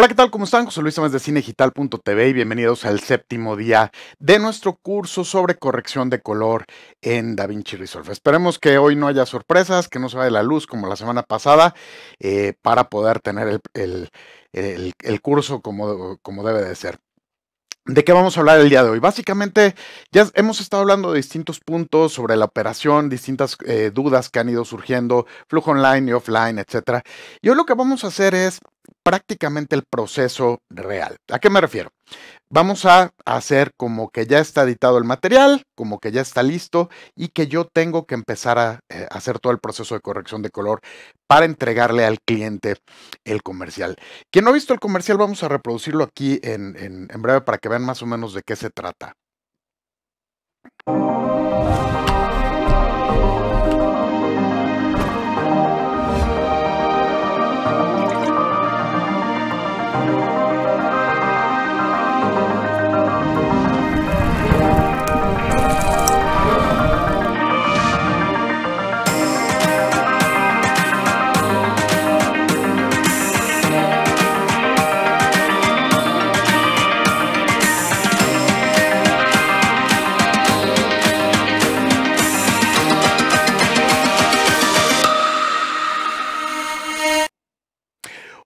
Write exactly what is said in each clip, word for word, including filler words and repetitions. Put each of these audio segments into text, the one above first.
Hola, ¿qué tal? ¿Cómo están? José Luis Tamez de CineDigital punto t v y bienvenidos al séptimo día de nuestro curso sobre corrección de color en DaVinci Resolve. Esperemos que hoy no haya sorpresas, que no se vaya la luz como la semana pasada, eh, para poder tener el, el, el, el curso como, como debe de ser. ¿De qué vamos a hablar el día de hoy? Básicamente ya hemos estado hablando de distintos puntos sobre la operación, distintas eh, dudas que han ido surgiendo, flujo online y offline, etcétera. Y hoy lo que vamos a hacer es prácticamente el proceso real. ¿A qué me refiero? Vamos a hacer como que ya está editado el material, como que ya está listo y que yo tengo que empezar a eh, hacer todo el proceso de corrección de color para entregarle al cliente el comercial. Quien no ha visto el comercial, vamos a reproducirlo aquí en, en, en breve para que vean más o menos de qué se trata.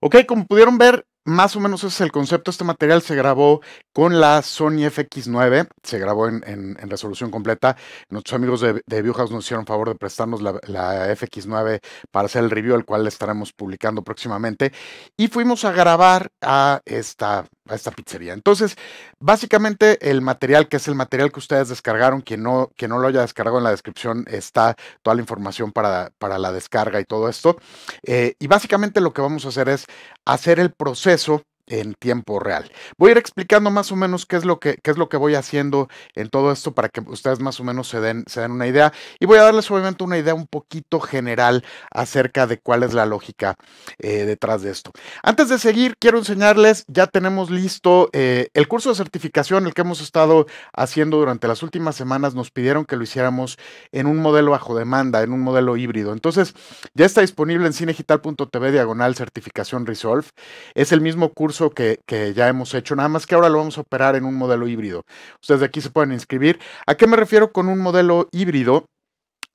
Ok, como pudieron ver, más o menos ese es el concepto. Este material se grabó con la Sony F X nueve, se grabó en, en, en resolución completa. Nuestros amigos de, de ViewHouse nos hicieron favor de prestarnos la, la F X nueve para hacer el review, el cual estaremos publicando próximamente. Y fuimos a grabar a esta, a esta pizzería. Entonces, básicamente el material, que es el material que ustedes descargaron, quien no, quien no lo haya descargado, en la descripción está toda la información para, para la descarga y todo esto. Eh, y básicamente lo que vamos a hacer es hacer el proceso en tiempo real. Voy a ir explicando más o menos qué es lo que qué es lo que voy haciendo en todo esto para que ustedes más o menos se den, se den una idea, y voy a darles obviamente una idea un poquito general acerca de cuál es la lógica eh, detrás de esto. Antes de seguir, quiero enseñarles, ya tenemos listo eh, el curso de certificación, el que hemos estado haciendo durante las últimas semanas. Nos pidieron que lo hiciéramos en un modelo bajo demanda, en un modelo híbrido. Entonces ya está disponible en cinegital punto t v diagonal certificación Resolve. Es el mismo curso Que, que ya hemos hecho, nada más que ahora lo vamos a operar en un modelo híbrido. Ustedes de aquí se pueden inscribir. ¿A qué me refiero con un modelo híbrido?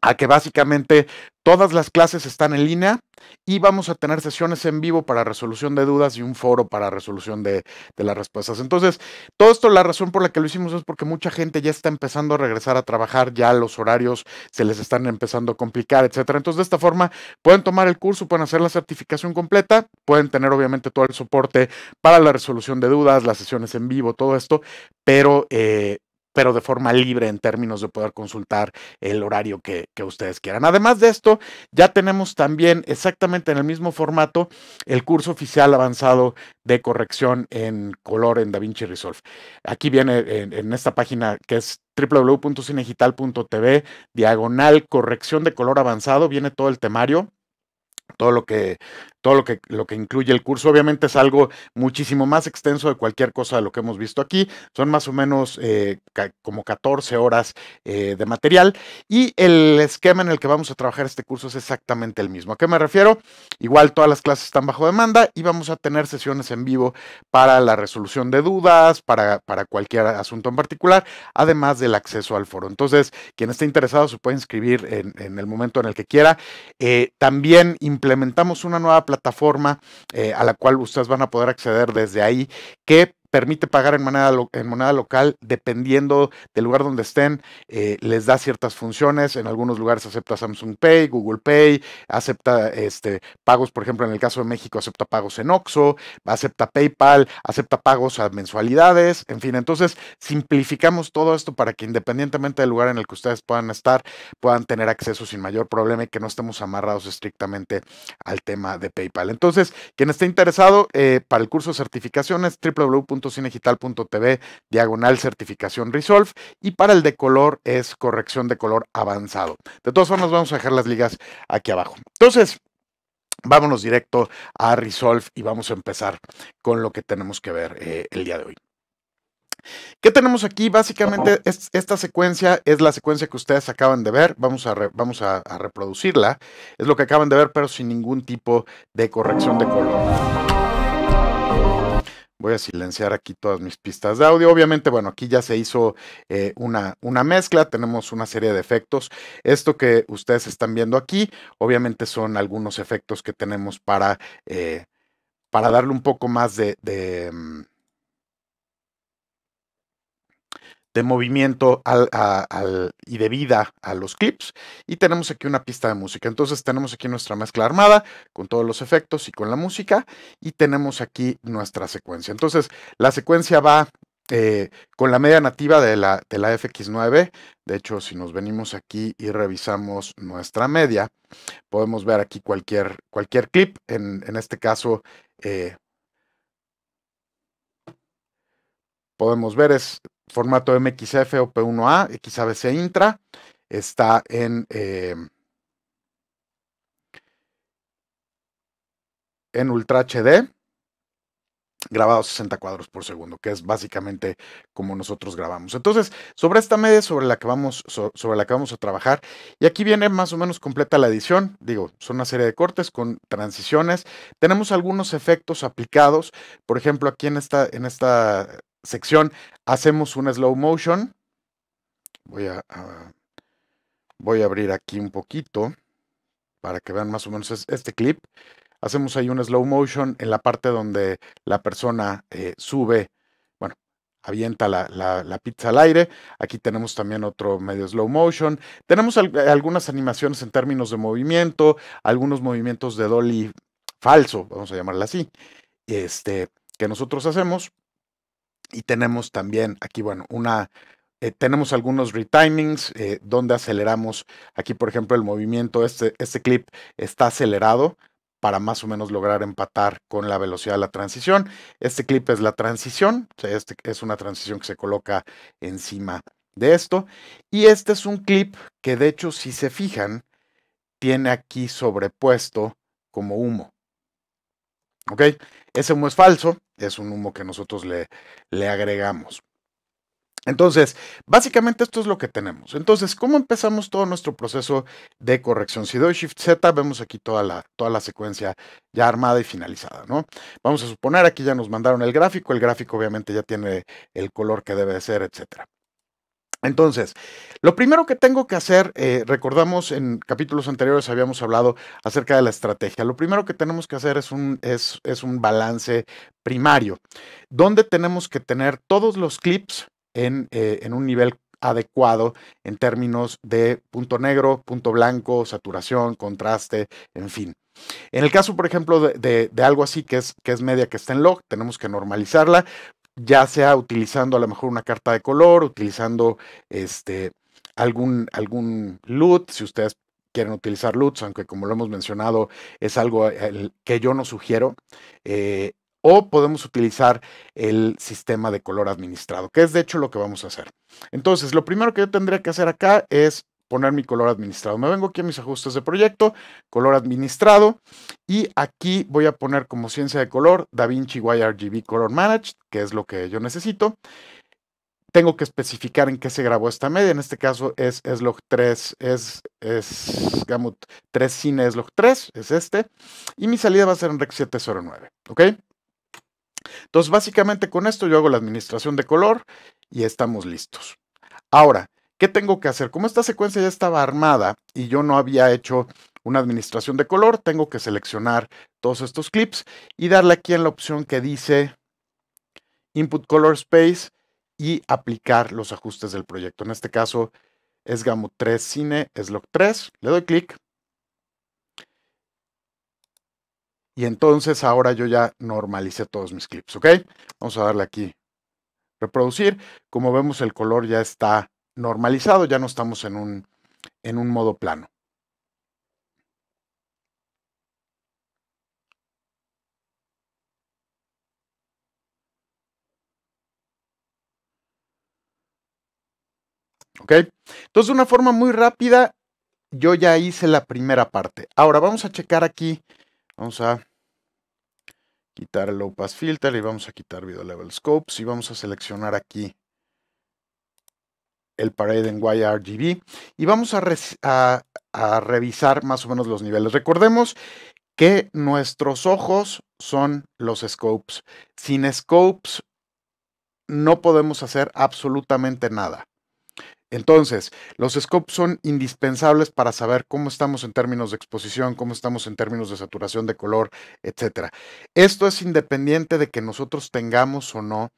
A que básicamente todas las clases están en línea y vamos a tener sesiones en vivo para resolución de dudas y un foro para resolución de, de las respuestas. Entonces, todo esto, la razón por la que lo hicimos es porque mucha gente ya está empezando a regresar a trabajar, ya los horarios se les están empezando a complicar, etcétera. Entonces, de esta forma pueden tomar el curso, pueden hacer la certificación completa, pueden tener obviamente todo el soporte para la resolución de dudas, las sesiones en vivo, todo esto, pero... Eh, pero de forma libre en términos de poder consultar el horario que, que ustedes quieran. Además de esto, ya tenemos también exactamente en el mismo formato el curso oficial avanzado de corrección en color en DaVinci Resolve. Aquí viene en, en esta página que es w w w punto cinegital punto t v, diagonal corrección de color avanzado, viene todo el temario. Todo lo que, todo lo que, lo que incluye el curso, obviamente es algo muchísimo más extenso de cualquier cosa de lo que hemos visto aquí. Son más o menos eh, como catorce horas eh, de material, y el esquema en el que vamos a trabajar este curso es exactamente el mismo. ¿A qué me refiero? Igual todas las clases están bajo demanda y vamos a tener sesiones en vivo para la resolución de dudas, para, para cualquier asunto en particular, además del acceso al foro. Entonces, quien esté interesado se puede inscribir en, en el momento en el que quiera. Eh, también implementamos una nueva plataforma eh, a la cual ustedes van a poder acceder desde ahí, que permite pagar en moneda, en moneda local dependiendo del lugar donde estén. Eh, les da ciertas funciones. En algunos lugares acepta Samsung Pay, Google Pay, acepta este, pagos, por ejemplo, en el caso de México acepta pagos en Oxxo, acepta PayPal, acepta pagos a mensualidades, en fin. Entonces simplificamos todo esto para que independientemente del lugar en el que ustedes puedan estar, puedan tener acceso sin mayor problema y que no estemos amarrados estrictamente al tema de PayPal. Entonces, quien esté interesado eh, para el curso de certificaciones, www. cinegital punto t v diagonal certificación Resolve, y para el de color es corrección de color avanzado. De todas formas, vamos a dejar las ligas aquí abajo. Entonces, vámonos directo a Resolve y vamos a empezar con lo que tenemos que ver eh, el día de hoy. ¿Qué tenemos aquí? Básicamente es, esta secuencia es la secuencia que ustedes acaban de ver. Vamos, a, re, vamos a, a reproducirla. Es lo que acaban de ver, pero sin ningún tipo de corrección de color. Voy a silenciar aquí todas mis pistas de audio. Obviamente, bueno, aquí ya se hizo eh, una, una mezcla. Tenemos una serie de efectos. Esto que ustedes están viendo aquí, obviamente son algunos efectos que tenemos para, eh, para darle un poco más de, de, de movimiento al, a, al, y de vida a los clips. Y tenemos aquí una pista de música. Entonces tenemos aquí nuestra mezcla armada con todos los efectos y con la música. Y tenemos aquí nuestra secuencia. Entonces la secuencia va eh, con la media nativa de la, de la F X nueve. De hecho, si nos venimos aquí y revisamos nuestra media, podemos ver aquí cualquier, cualquier clip. En, en este caso... Eh, podemos ver es formato M X F o P uno A, X A V C Intra, está en, eh, en Ultra H D, grabado a sesenta cuadros por segundo, que es básicamente como nosotros grabamos. Entonces, sobre esta media sobre la que vamos, so, sobre la que vamos a trabajar, y aquí viene más o menos completa la edición. Digo, son una serie de cortes con transiciones. Tenemos algunos efectos aplicados, por ejemplo, aquí en esta... en esta sección hacemos un slow motion. Voy a, a voy a abrir aquí un poquito para que vean más o menos es, este clip. Hacemos ahí un slow motion en la parte donde la persona eh, sube, bueno, avienta la, la, la pizza al aire. Aquí tenemos también otro medio slow motion. Tenemos al, algunas animaciones en términos de movimiento, algunos movimientos de dolly falso, vamos a llamarla así, este, que nosotros hacemos. Y tenemos también aquí, bueno, una eh, tenemos algunos retimings eh, donde aceleramos. Aquí, por ejemplo, el movimiento, este, este clip está acelerado para más o menos lograr empatar con la velocidad de la transición. Este clip es la transición, o sea, este es una transición que se coloca encima de esto. Y este es un clip que, de hecho, si se fijan, tiene aquí sobrepuesto como humo. ¿Ok? Ese humo es falso, es un humo que nosotros le, le agregamos. Entonces, básicamente esto es lo que tenemos. Entonces, ¿cómo empezamos todo nuestro proceso de corrección? Si doy Shift-Z, vemos aquí toda la, toda la secuencia ya armada y finalizada, ¿no? Vamos a suponer, aquí ya nos mandaron el gráfico. El gráfico obviamente ya tiene el color que debe de ser, etcétera. Entonces, lo primero que tengo que hacer, eh, recordamos en capítulos anteriores habíamos hablado acerca de la estrategia. Lo primero que tenemos que hacer es un, es, es un balance primario, donde tenemos que tener todos los clips en, eh, en un nivel adecuado en términos de punto negro, punto blanco, saturación, contraste, en fin. En el caso, por ejemplo, de, de, de algo así que es, que es media que está en log, tenemos que normalizarla, ya sea utilizando a lo mejor una carta de color, utilizando este, algún, algún L U T, si ustedes quieren utilizar L U Ts, aunque como lo hemos mencionado es algo el, que yo no sugiero, eh, o podemos utilizar el sistema de color administrado, que es de hecho lo que vamos a hacer. Entonces, lo primero que yo tendría que hacer acá es poner mi color administrado. Me vengo aquí a mis ajustes de proyecto, color administrado, y aquí voy a poner como ciencia de color DaVinci Y R G B Color Managed, que es lo que yo necesito. Tengo que especificar en qué se grabó esta media. En este caso es Slog tres, es, es Gamut tres Cine Slog tres, es este, y mi salida va a ser en R E C siete cero nueve, ¿ok? Entonces, básicamente con esto yo hago la administración de color y estamos listos. Ahora, ¿qué tengo que hacer? Como esta secuencia ya estaba armada y yo no había hecho una administración de color, tengo que seleccionar todos estos clips y darle aquí en la opción que dice Input Color Space y aplicar los ajustes del proyecto. En este caso es Gamut tres Cine Slog tres. Le doy clic. Y entonces ahora yo ya normalicé todos mis clips, ¿ok? Vamos a darle aquí reproducir. Como vemos, el color ya está normalizado, ya no estamos en un, en un modo plano. ¿Ok? Entonces, de una forma muy rápida, yo ya hice la primera parte. Ahora vamos a checar aquí, vamos a quitar el Low Pass Filter y vamos a quitar Video Level Scopes y vamos a seleccionar aquí el Parade en Y R G B y vamos a, re, a, a revisar más o menos los niveles. Recordemos que nuestros ojos son los scopes. Sin scopes no podemos hacer absolutamente nada. Entonces, los scopes son indispensables para saber cómo estamos en términos de exposición, cómo estamos en términos de saturación de color, etcétera. Esto es independiente de que nosotros tengamos o no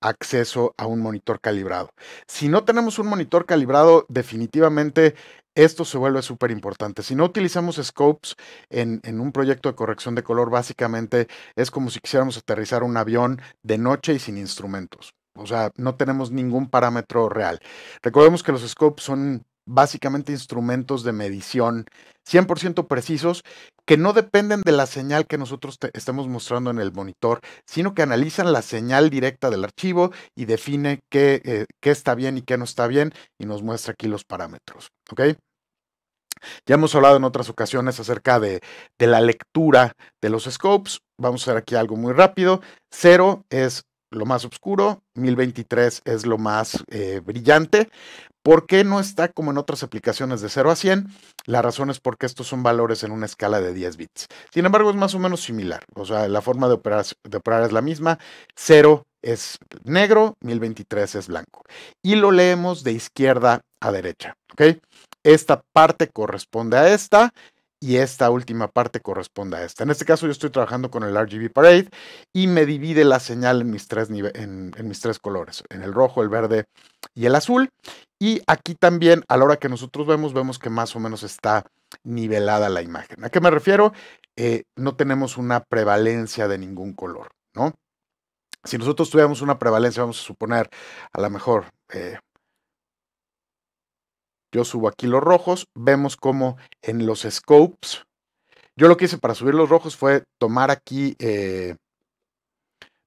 acceso a un monitor calibrado. Si no tenemos un monitor calibrado, definitivamente esto se vuelve súper importante. Si no utilizamos scopes en, en un proyecto de corrección de color, básicamente es como si quisiéramos aterrizar un avión de noche y sin instrumentos. O sea, no tenemos ningún parámetro real. Recordemos que los scopes son básicamente instrumentos de medición cien por ciento precisos que no dependen de la señal que nosotros estemos mostrando en el monitor, sino que analizan la señal directa del archivo y define qué, eh, qué está bien y qué no está bien, y nos muestra aquí los parámetros, ¿ok? Ya hemos hablado en otras ocasiones acerca de, de la lectura de los scopes. Vamos a hacer aquí algo muy rápido. Cero es lo más oscuro, mil veintitrés es lo más eh, brillante. ¿Por qué no está como en otras aplicaciones de cero a cien? La razón es porque estos son valores en una escala de diez bits. Sin embargo, es más o menos similar. O sea, la forma de operar, de operar es la misma. cero es negro, mil veintitrés es blanco. Y lo leemos de izquierda a derecha, ¿ok? Esta parte corresponde a esta y esta última parte corresponde a esta. En este caso yo estoy trabajando con el R G B Parade y me divide la señal en mis tres, nive- en, en mis tres colores, en el rojo, el verde y el azul. Y aquí también, a la hora que nosotros vemos, vemos que más o menos está nivelada la imagen. ¿A qué me refiero? Eh, no tenemos una prevalencia de ningún color, ¿no? Si nosotros tuviéramos una prevalencia, vamos a suponer, a lo mejor... Eh, Yo subo aquí los rojos, vemos como en los scopes, yo lo que hice para subir los rojos fue tomar aquí, eh,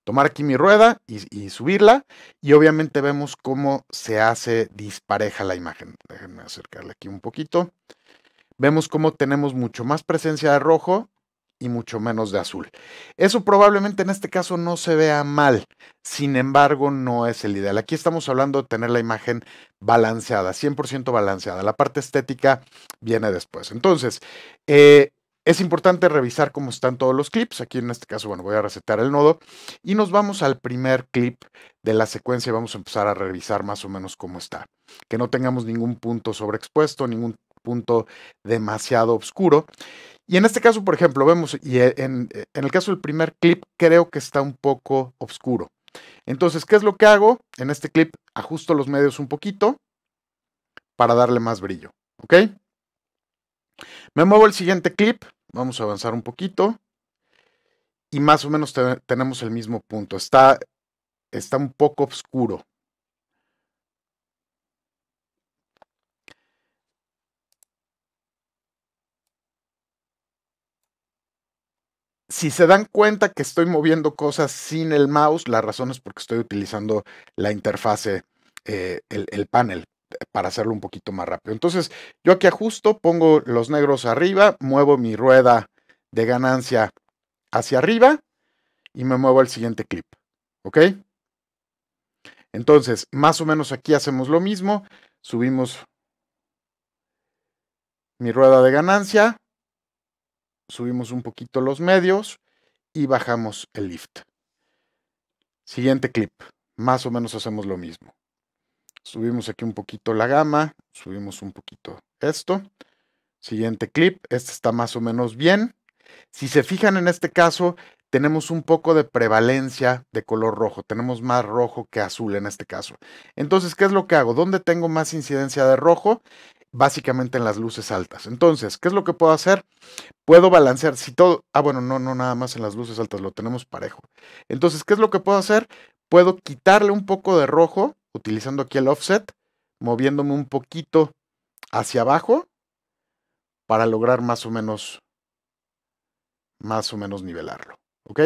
tomar aquí mi rueda y, y subirla, y obviamente vemos cómo se hace dispareja la imagen. Déjenme acercarle aquí un poquito. Vemos cómo tenemos mucho más presencia de rojo y mucho menos de azul. Eso probablemente en este caso no se vea mal, sin embargo no es el ideal. Aquí estamos hablando de tener la imagen balanceada, cien por ciento balanceada. La parte estética viene después. Entonces, eh, es importante revisar cómo están todos los clips. Aquí en este caso, bueno, voy a resetear el nodo y nos vamos al primer clip de la secuencia y vamos a empezar a revisar más o menos cómo está. Que no tengamos ningún punto sobreexpuesto, ningún punto demasiado oscuro. Y en este caso, por ejemplo, vemos, y en, en el caso del primer clip, creo que está un poco oscuro. Entonces, ¿qué es lo que hago? En este clip ajusto los medios un poquito para darle más brillo, ¿ok? Me muevo al siguiente clip, vamos a avanzar un poquito, y más o menos te, tenemos el mismo punto. Está, está un poco oscuro. Si se dan cuenta que estoy moviendo cosas sin el mouse, la razón es porque estoy utilizando la interfase, eh, el, el panel, para hacerlo un poquito más rápido. Entonces, yo aquí ajusto, pongo los negros arriba, muevo mi rueda de ganancia hacia arriba y me muevo al siguiente clip, ¿ok? Entonces, más o menos aquí hacemos lo mismo, subimos mi rueda de ganancia, subimos un poquito los medios y bajamos el lift. Siguiente clip. Más o menos hacemos lo mismo. Subimos aquí un poquito la gama. Subimos un poquito esto. Siguiente clip. Este está más o menos bien. Si se fijan en este caso, tenemos un poco de prevalencia de color rojo. Tenemos más rojo que azul en este caso. Entonces, ¿qué es lo que hago? ¿Dónde tengo más incidencia de rojo? Básicamente en las luces altas. Entonces, ¿qué es lo que puedo hacer? Puedo balancear, si todo... Ah, bueno, no, no, nada más en las luces altas, lo tenemos parejo. Entonces, ¿qué es lo que puedo hacer? Puedo quitarle un poco de rojo, utilizando aquí el offset, moviéndome un poquito hacia abajo, para lograr más o menos, más o menos nivelarlo, ¿ok?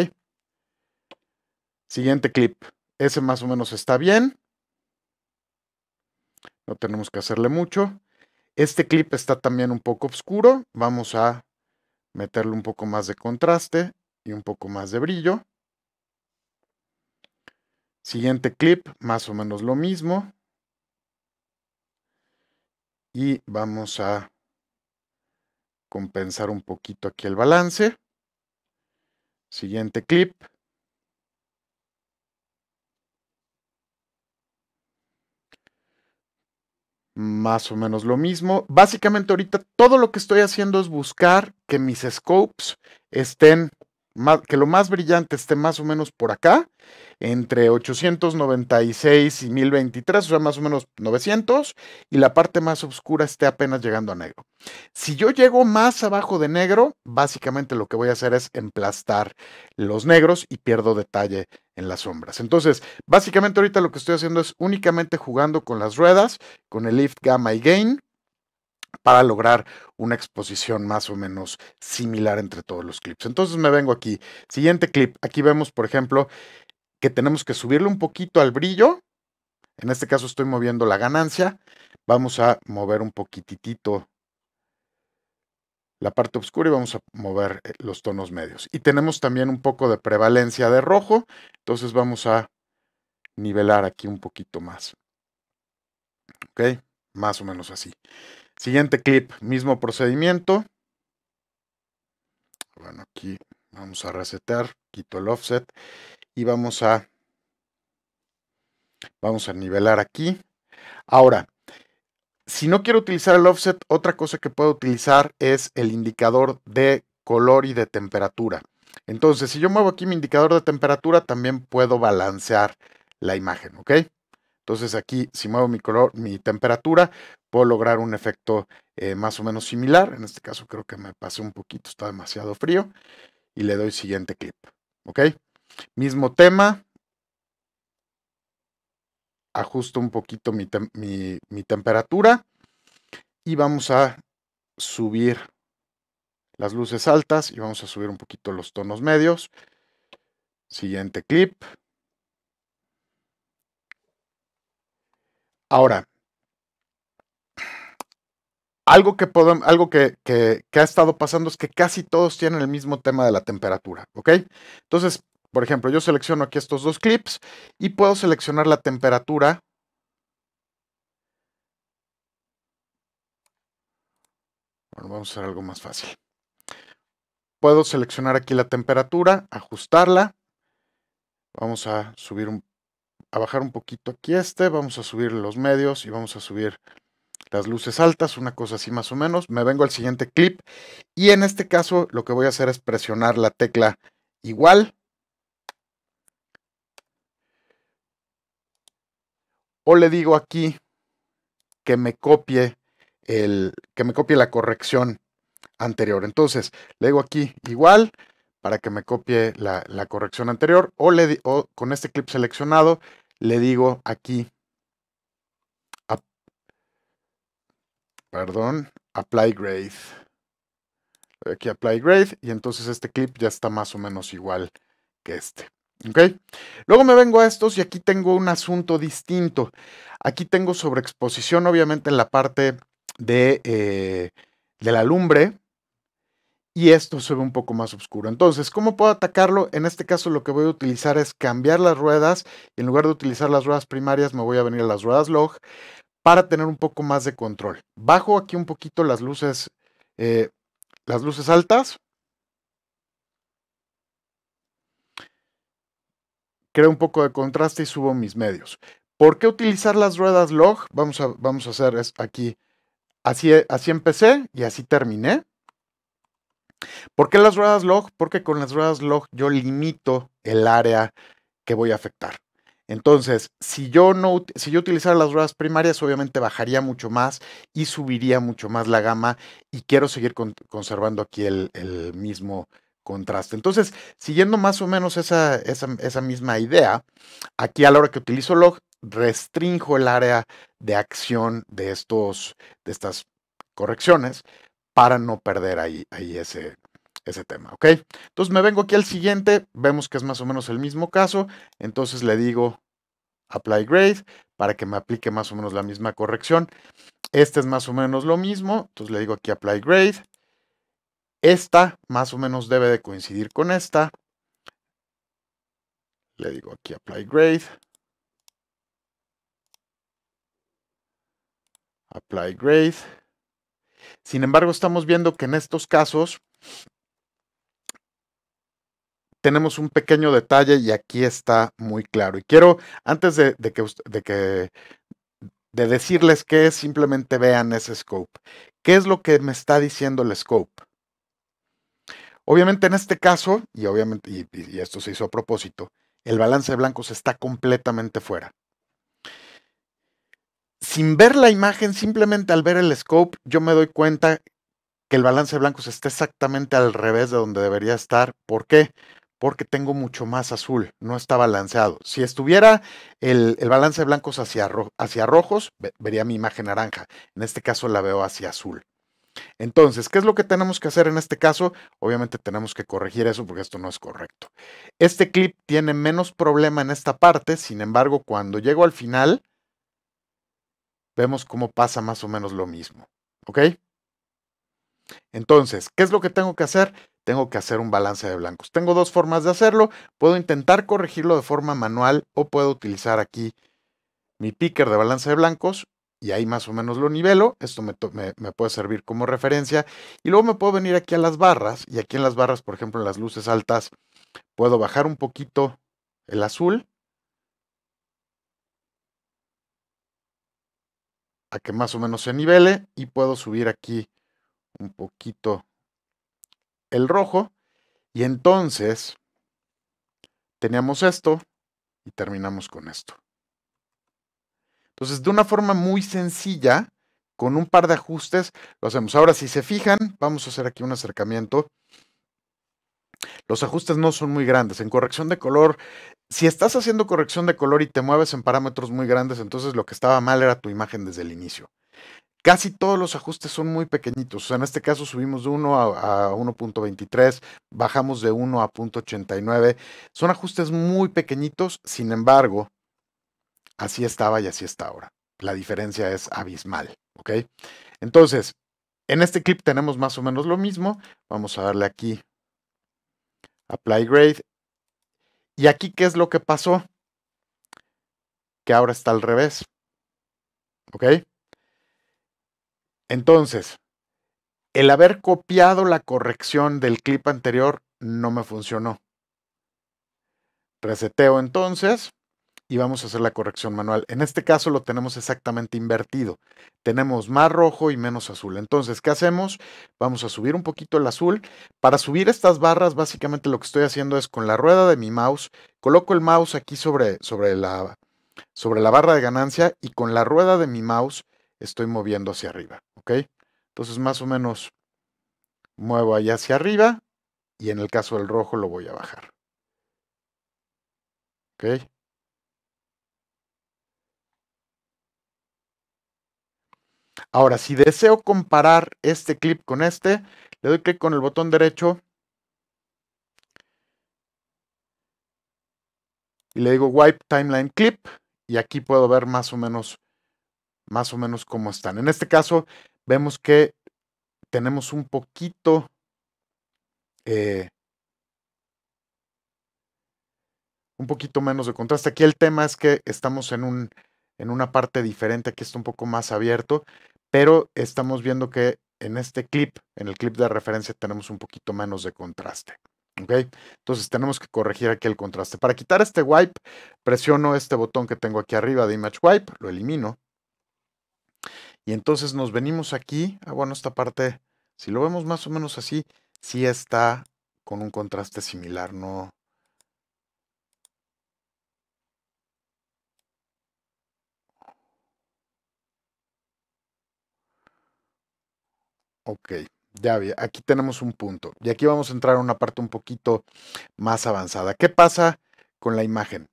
Siguiente clip. Ese más o menos está bien. No tenemos que hacerle mucho. Este clip está también un poco oscuro. Vamos a meterle un poco más de contraste y un poco más de brillo. Siguiente clip, más o menos lo mismo. Y vamos a compensar un poquito aquí el balance. Siguiente clip. Más o menos lo mismo. Básicamente ahorita todo lo que estoy haciendo es buscar que mis scopes estén, que lo más brillante esté más o menos por acá, entre ochocientos noventa y seis y mil veintitrés, o sea, más o menos novecientos, y la parte más oscura esté apenas llegando a negro. Si yo llego más abajo de negro, básicamente lo que voy a hacer es emplastar los negros y pierdo detalle en las sombras. Entonces, básicamente ahorita lo que estoy haciendo es únicamente jugando con las ruedas, con el lift, gamma y gain, para lograr una exposición más o menos similar entre todos los clips. Entonces me vengo aquí. Siguiente clip. Aquí vemos, por ejemplo, que tenemos que subirle un poquito al brillo. En este caso estoy moviendo la ganancia. Vamos a mover un poquitito la parte oscura y vamos a mover los tonos medios. Y tenemos también un poco de prevalencia de rojo. Entonces vamos a nivelar aquí un poquito más. Ok, más o menos así. Siguiente clip, mismo procedimiento. Bueno, aquí vamos a resetear, quito el offset y vamos a, vamos a nivelar aquí. Ahora, si no quiero utilizar el offset, otra cosa que puedo utilizar es el indicador de color y de temperatura. Entonces, si yo muevo aquí mi indicador de temperatura, también puedo balancear la imagen, ¿ok? Entonces aquí, si muevo mi color, mi temperatura, puedo lograr un efecto eh, más o menos similar. En este caso creo que me pasé un poquito, está demasiado frío. Y le doy siguiente clip. ¿Ok? Mismo tema. Ajusto un poquito mi, tem mi, mi temperatura. Y vamos a subir las luces altas y vamos a subir un poquito los tonos medios. Siguiente clip. Ahora, algo que, podemos, algo que, que, que ha estado pasando es que casi todos tienen el mismo tema de la temperatura, ¿ok? Entonces, por ejemplo, yo selecciono aquí estos dos clips y puedo seleccionar la temperatura . Bueno, vamos a hacer algo más fácil. Puedo seleccionar aquí la temperatura, ajustarla. Vamos a subir un a bajar un poquito aquí este, vamos a subir los medios y vamos a subir las luces altas, una cosa así más o menos. Me vengo al siguiente clip y en este caso lo que voy a hacer es presionar la tecla igual o le digo aquí que me copie el que me copie la corrección anterior. Entonces le digo aquí igual para que me copie la, la corrección anterior, o, le, o con este clip seleccionado le digo aquí, a, perdón, apply grade, aquí apply grade, y entonces este clip ya está más o menos igual que este. ¿Okay? Luego me vengo a estos y aquí tengo un asunto distinto. Aquí tengo sobreexposición, obviamente, en la parte de, eh, de la lumbre. Y esto se ve un poco más oscuro. Entonces, ¿cómo puedo atacarlo? En este caso lo que voy a utilizar es cambiar las ruedas. En lugar de utilizar las ruedas primarias, me voy a venir a las ruedas log para tener un poco más de control. Bajo aquí un poquito las luces, eh, las luces altas. Creo un poco de contraste y subo mis medios. ¿Por qué utilizar las ruedas log? Vamos a, vamos a hacer aquí. Así, así empecé y así terminé. ¿Por qué las ruedas log? Porque con las ruedas log yo limito el área que voy a afectar. Entonces, si yo, no, si yo utilizara las ruedas primarias, obviamente bajaría mucho más y subiría mucho más la gama y quiero seguir con, conservando aquí el, el mismo contraste. Entonces, siguiendo más o menos esa, esa, esa misma idea, aquí a la hora que utilizo log, restrinjo el área de acción de, estos, de estas correcciones, para no perder ahí, ahí ese, ese tema, ¿ok? Entonces me vengo aquí al siguiente, vemos que es más o menos el mismo caso, entonces le digo apply grade, para que me aplique más o menos la misma corrección. Este es más o menos lo mismo, entonces le digo aquí apply grade. Esta más o menos debe de coincidir con esta. Le digo aquí apply grade. Apply grade. Sin embargo, estamos viendo que en estos casos tenemos un pequeño detalle y aquí está muy claro. Y quiero, antes de, de, que, de, que, de decirles qué es, simplemente vean ese scope. ¿Qué es lo que me está diciendo el scope? Obviamente en este caso, y, obviamente, y, y esto se hizo a propósito, el balance de blancos está completamente fuera. Sin ver la imagen, simplemente al ver el scope, yo me doy cuenta que el balance de blancos está exactamente al revés de donde debería estar. ¿Por qué? Porque tengo mucho más azul, no está balanceado. Si estuviera el, el balance de blancos hacia, ro- hacia rojos, ve- vería mi imagen naranja. En este caso la veo hacia azul. Entonces, ¿qué es lo que tenemos que hacer en este caso? Obviamente tenemos que corregir eso porque esto no es correcto. Este clip tiene menos problema en esta parte, sin embargo, cuando llego al final, vemos cómo pasa más o menos lo mismo. ¿Ok? Entonces, ¿qué es lo que tengo que hacer? Tengo que hacer un balance de blancos. Tengo dos formas de hacerlo. Puedo intentar corregirlo de forma manual o puedo utilizar aquí mi picker de balance de blancos y ahí más o menos lo nivelo. Esto me, me, me puede servir como referencia. Y luego me puedo venir aquí a las barras y aquí en las barras, por ejemplo, en las luces altas, puedo bajar un poquito el azul a que más o menos se nivele y puedo subir aquí un poquito el rojo y entonces teníamos esto y terminamos con esto. Entonces, de una forma muy sencilla, con un par de ajustes, lo hacemos. Ahora, si se fijan, vamos a hacer aquí un acercamiento. Los ajustes no son muy grandes. En corrección de color, si estás haciendo corrección de color y te mueves en parámetros muy grandes, entonces lo que estaba mal era tu imagen desde el inicio. Casi todos los ajustes son muy pequeñitos. O sea, en este caso subimos de uno a, a uno punto veintitrés, bajamos de uno a punto ochenta y nueve. Son ajustes muy pequeñitos, sin embargo, así estaba y así está ahora. La diferencia es abismal, ¿ok? Entonces, en este clip tenemos más o menos lo mismo. Vamos a darle aquí Apply Grade. Y aquí, ¿qué es lo que pasó? Que ahora está al revés, ¿ok? Entonces, el haber copiado la corrección del clip anterior no me funcionó. Reseteo entonces y vamos a hacer la corrección manual. En este caso lo tenemos exactamente invertido. Tenemos más rojo y menos azul. Entonces, ¿qué hacemos? Vamos a subir un poquito el azul. Para subir estas barras, básicamente lo que estoy haciendo es con la rueda de mi mouse, coloco el mouse aquí sobre, sobre, la, sobre la barra de ganancia y con la rueda de mi mouse estoy moviendo hacia arriba, ¿ok? Entonces más o menos muevo allá hacia arriba y en el caso del rojo lo voy a bajar, ¿ok? Ahora, si deseo comparar este clip con este, le doy clic con el botón derecho y le digo Wipe Timeline Clip y aquí puedo ver más o menos más o menos como están. En este caso vemos que tenemos un poquito eh, un poquito menos de contraste. Aquí el tema es que estamos en, un, en una parte diferente, aquí está un poco más abierto, pero estamos viendo que en este clip, en el clip de referencia tenemos un poquito menos de contraste, ¿ok? Entonces tenemos que corregir aquí el contraste. Para quitar este wipe, presiono este botón que tengo aquí arriba de Image Wipe, lo elimino. Y entonces nos venimos aquí, ah, bueno, esta parte, si lo vemos más o menos así, sí está con un contraste similar, ¿no? Ok, ya vi, aquí tenemos un punto. Y aquí vamos a entrar a una parte un poquito más avanzada. ¿Qué pasa con la imagen?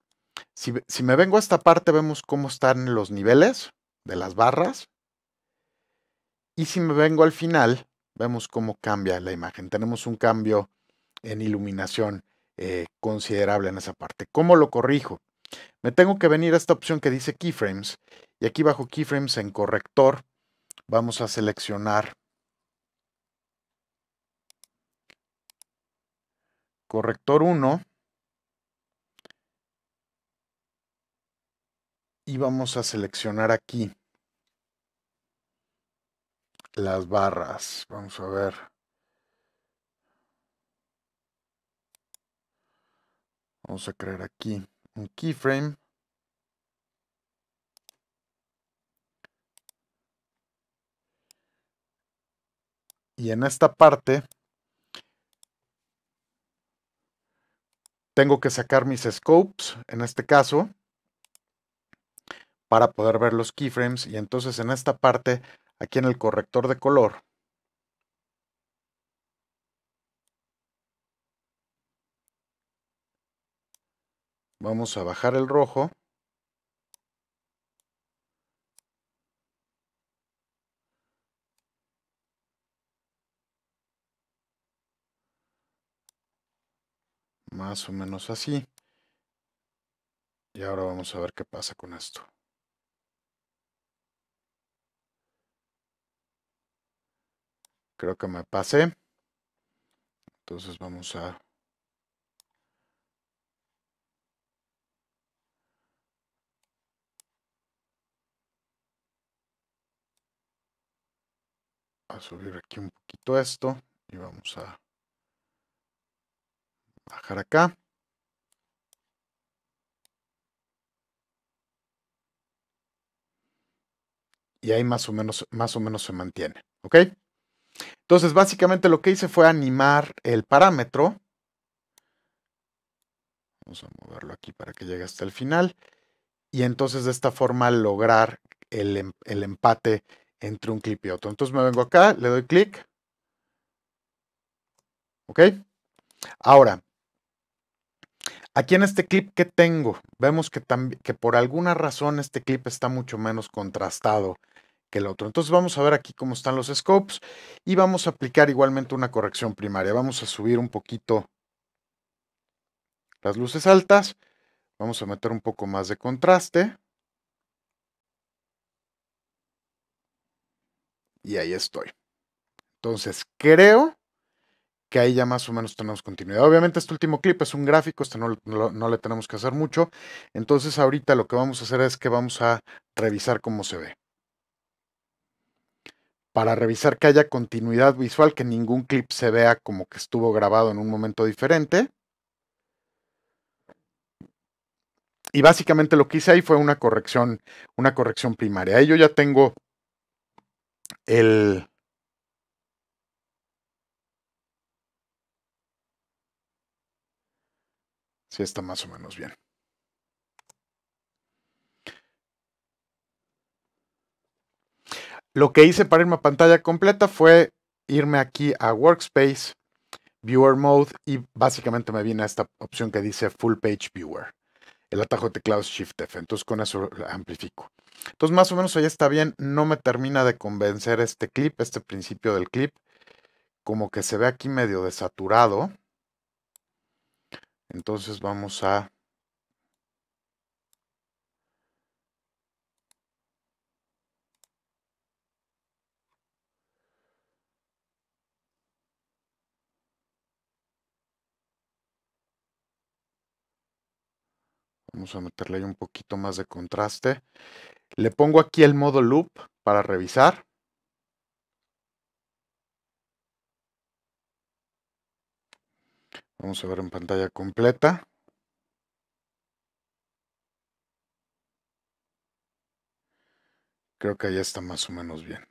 Si, si me vengo a esta parte, vemos cómo están los niveles de las barras. Y si me vengo al final, vemos cómo cambia la imagen. Tenemos un cambio en iluminación eh, considerable en esa parte. ¿Cómo lo corrijo? Me tengo que venir a esta opción que dice Keyframes. Y aquí bajo Keyframes en corrector vamos a seleccionar corrector uno. Y vamos a seleccionar aquí las barras, vamos a ver. Vamos a crear aquí un keyframe. Y en esta parte tengo que sacar mis scopes, en este caso, para poder ver los keyframes. Y entonces en esta parte, aquí en el corrector de color, vamos a bajar el rojo. Más o menos así. Y ahora vamos a ver qué pasa con esto. Creo que me pasé. Entonces vamos a a subir aquí un poquito esto y vamos a bajar acá. Y ahí más o menos, más o menos se mantiene. ¿Ok? Entonces, básicamente lo que hice fue animar el parámetro. Vamos a moverlo aquí para que llegue hasta el final. Y entonces de esta forma lograr el, el empate entre un clip y otro. Entonces me vengo acá, le doy clic. ¿Ok? Ahora, aquí en este clip que tengo, vemos que, que por alguna razón este clip está mucho menos contrastado que el otro. Entonces vamos a ver aquí cómo están los scopes y vamos a aplicar igualmente una corrección primaria. Vamos a subir un poquito las luces altas, vamos a meter un poco más de contraste. Y ahí estoy. Entonces creo que ahí ya más o menos tenemos continuidad. Obviamente este último clip es un gráfico, este no, no, no le tenemos que hacer mucho. Entonces ahorita lo que vamos a hacer es que vamos a revisar cómo se ve. Para revisar que haya continuidad visual, que ningún clip se vea como que estuvo grabado en un momento diferente. Y básicamente lo que hice ahí fue una corrección, una corrección primaria. Ahí yo ya tengo el... Sí, está más o menos bien. Lo que hice para irme a pantalla completa fue irme aquí a Workspace, Viewer Mode, y básicamente me viene a esta opción que dice Full Page Viewer. El atajo de teclado es Shift F. Entonces con eso amplifico. Entonces más o menos ahí está bien. No me termina de convencer este clip, este principio del clip. Como que se ve aquí medio desaturado. Entonces vamos a Vamos a meterle ahí un poquito más de contraste. Le pongo aquí el modo loop para revisar. Vamos a ver en pantalla completa. Creo que ahí está más o menos bien.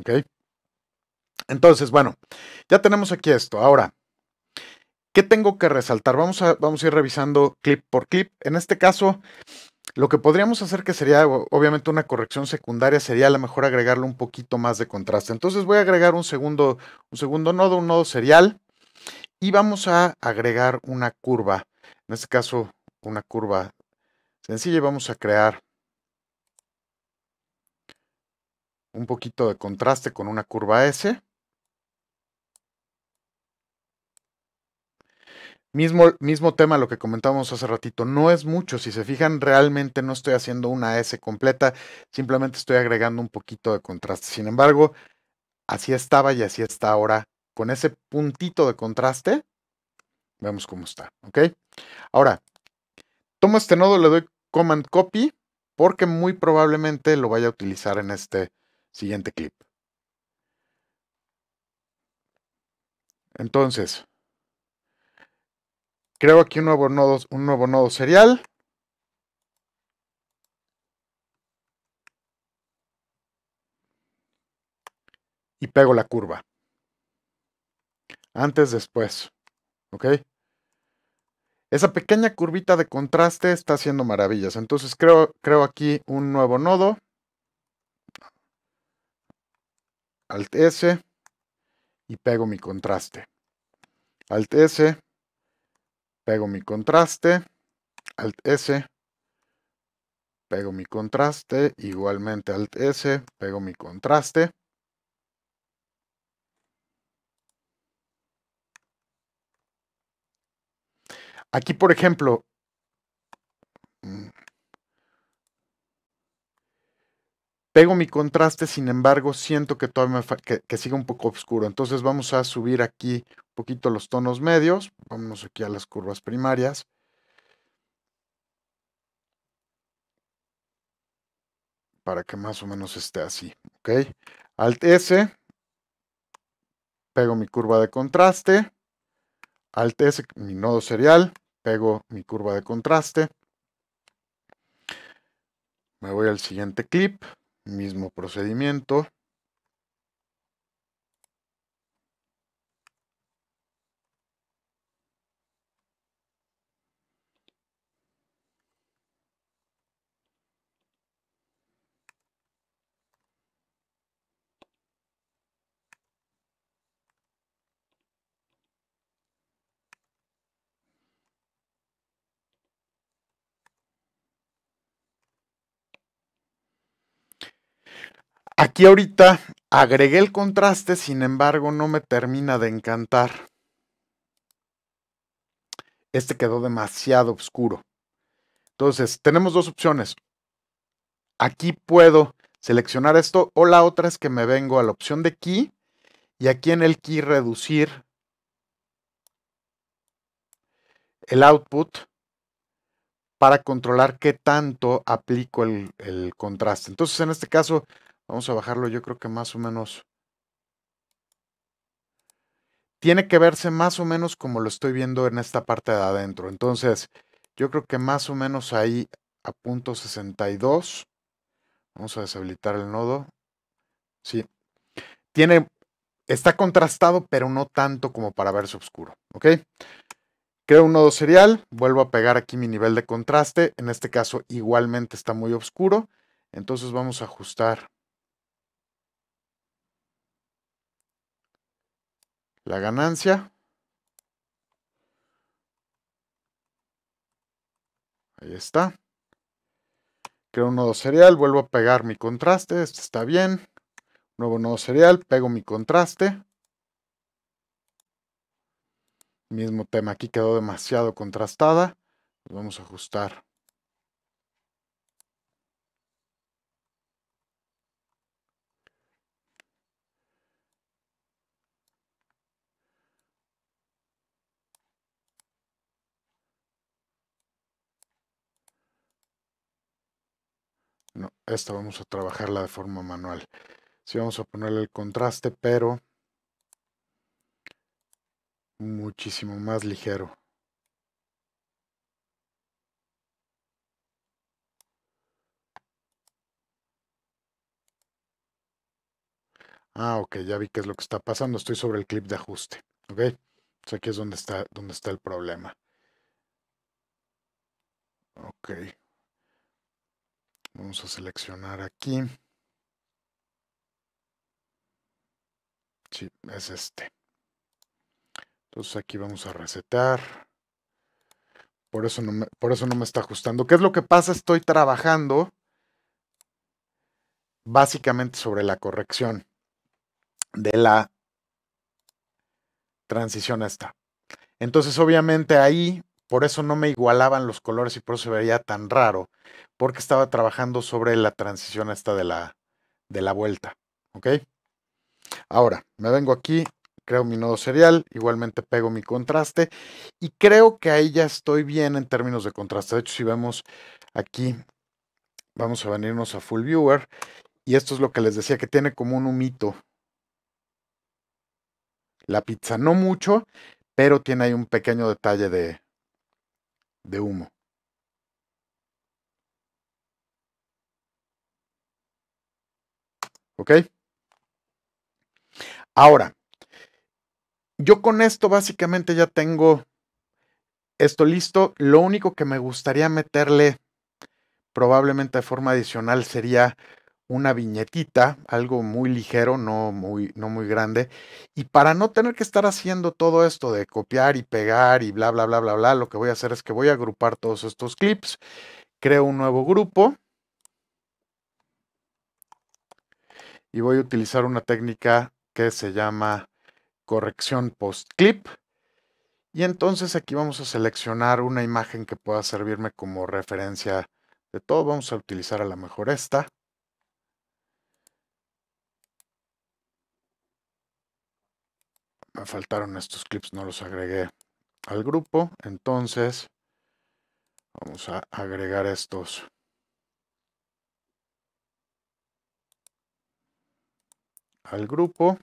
Ok. Entonces, bueno, ya tenemos aquí esto. Ahora, ¿qué tengo que resaltar? Vamos a, vamos a ir revisando clip por clip. En este caso, lo que podríamos hacer, que sería obviamente una corrección secundaria, sería a lo mejor agregarle un poquito más de contraste. Entonces voy a agregar un segundo, un segundo nodo, un nodo serial, y vamos a agregar una curva. En este caso, una curva sencilla, y vamos a crear un poquito de contraste con una curva S. Mismo, mismo tema lo que comentamos hace ratito, no es mucho, si se fijan realmente no estoy haciendo una S completa, simplemente estoy agregando un poquito de contraste. Sin embargo, así estaba y así está ahora, con ese puntito de contraste, vemos cómo está, ¿ok? Ahora, tomo este nodo, le doy Command Copy, porque muy probablemente lo vaya a utilizar en este siguiente clip. Entonces, creo aquí un nuevo nodo, un nuevo nodo serial. Y pego la curva. Antes, después. ¿Ok? Esa pequeña curvita de contraste está haciendo maravillas. Entonces creo, creo aquí un nuevo nodo. Alt S. Y pego mi contraste. Alt S. Pego mi contraste. Alt S. Pego mi contraste. Igualmente Alt S. Pego mi contraste. Aquí, por ejemplo, pego mi contraste, sin embargo, siento que todavía me fa- que, que sigue un poco oscuro. Entonces vamos a subir aquí un poquito los tonos medios. Vámonos aquí a las curvas primarias. Para que más o menos esté así. ¿Ok? Alt S. Pego mi curva de contraste. Alt S, mi nodo serial, pego mi curva de contraste, me voy al siguiente clip, mismo procedimiento, aquí ahorita agregué el contraste, sin embargo no me termina de encantar. Este quedó demasiado oscuro. Entonces tenemos dos opciones. Aquí puedo seleccionar esto o la otra es que me vengo a la opción de key y aquí en el key reducir el output para controlar qué tanto aplico el, el contraste. Entonces en este caso... Vamos a bajarlo, yo creo que más o menos. Tiene que verse más o menos como lo estoy viendo en esta parte de adentro. Entonces, yo creo que más o menos ahí a punto sesenta y dos. Vamos a deshabilitar el nodo. Sí. Tiene, está contrastado, pero no tanto como para verse oscuro. ¿Ok? Creo un nodo serial. Vuelvo a pegar aquí mi nivel de contraste. En este caso, igualmente está muy oscuro. Entonces, vamos a ajustar la ganancia. Ahí está. Creo un nodo serial. Vuelvo a pegar mi contraste. Este está bien. Nuevo nodo serial. Pego mi contraste. Mismo tema. Aquí quedó demasiado contrastada. Pues vamos a ajustar. No, esta vamos a trabajarla de forma manual. Sí, vamos a ponerle el contraste, pero muchísimo más ligero. Ah, ok, ya vi qué es lo que está pasando. Estoy sobre el clip de ajuste. Ok, pues aquí es donde está, donde está el problema. Ok. Vamos a seleccionar aquí. Sí, es este. Entonces aquí vamos a resetear. Por eso no me, por eso no me está ajustando. ¿Qué es lo que pasa? Estoy trabajando básicamente sobre la corrección de la transición esta. Entonces obviamente ahí... Por eso no me igualaban los colores y por eso se veía tan raro. Porque estaba trabajando sobre la transición esta de la, de la vuelta. ¿Ok? Ahora, me vengo aquí, creo mi nodo serial, igualmente pego mi contraste. Y creo que ahí ya estoy bien en términos de contraste. De hecho, si vemos aquí, vamos a venirnos a Full Viewer. Y esto es lo que les decía, que tiene como un humito. la pizza, no mucho, pero tiene ahí un pequeño detalle de, de humo. ¿Ok? Ahora, yo con esto básicamente ya tengo esto listo. Lo único que me gustaría meterle probablemente de forma adicional sería una viñetita, algo muy ligero, no muy, no muy grande. Y para no tener que estar haciendo todo esto de copiar y pegar y bla, bla, bla, bla, bla, lo que voy a hacer es que voy a agrupar todos estos clips. Creo un nuevo grupo. Y voy a utilizar una técnica que se llama corrección post-clip. Y entonces aquí vamos a seleccionar una imagen que pueda servirme como referencia de todo. Vamos a utilizar a lo mejor esta. Me faltaron estos clips, no los agregué al grupo. Entonces vamos a agregar estos. Al grupo.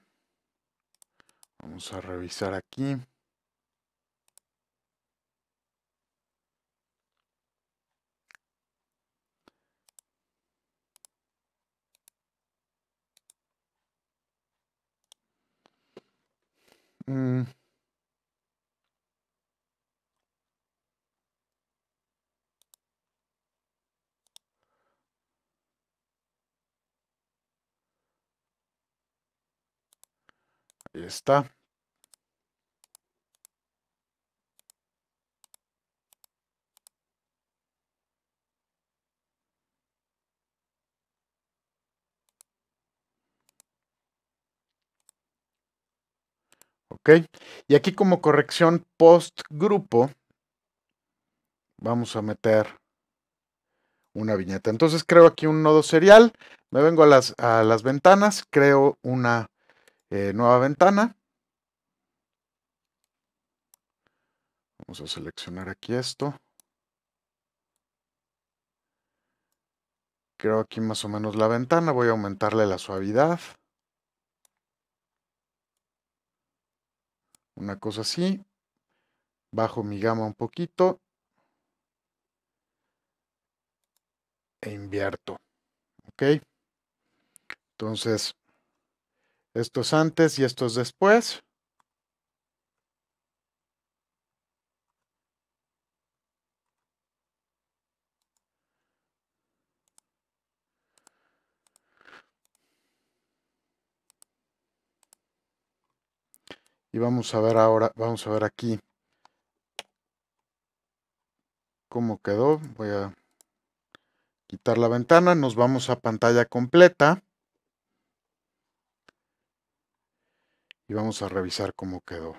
Vamos a revisar aquí. Mm. Ahí está. Okay. Y aquí como corrección post grupo vamos a meter una viñeta. Entonces creo aquí un nodo serial, me vengo a las, a las ventanas, creo una eh, nueva ventana. Vamos a seleccionar aquí esto. Creo aquí más o menos la ventana, voy a aumentarle la suavidad. Una cosa así, bajo mi gama un poquito e invierto, ¿ok? Entonces, esto es antes y esto es después. Y vamos a ver ahora, vamos a ver aquí cómo quedó. Voy a quitar la ventana, nos vamos a pantalla completa. Y vamos a revisar cómo quedó.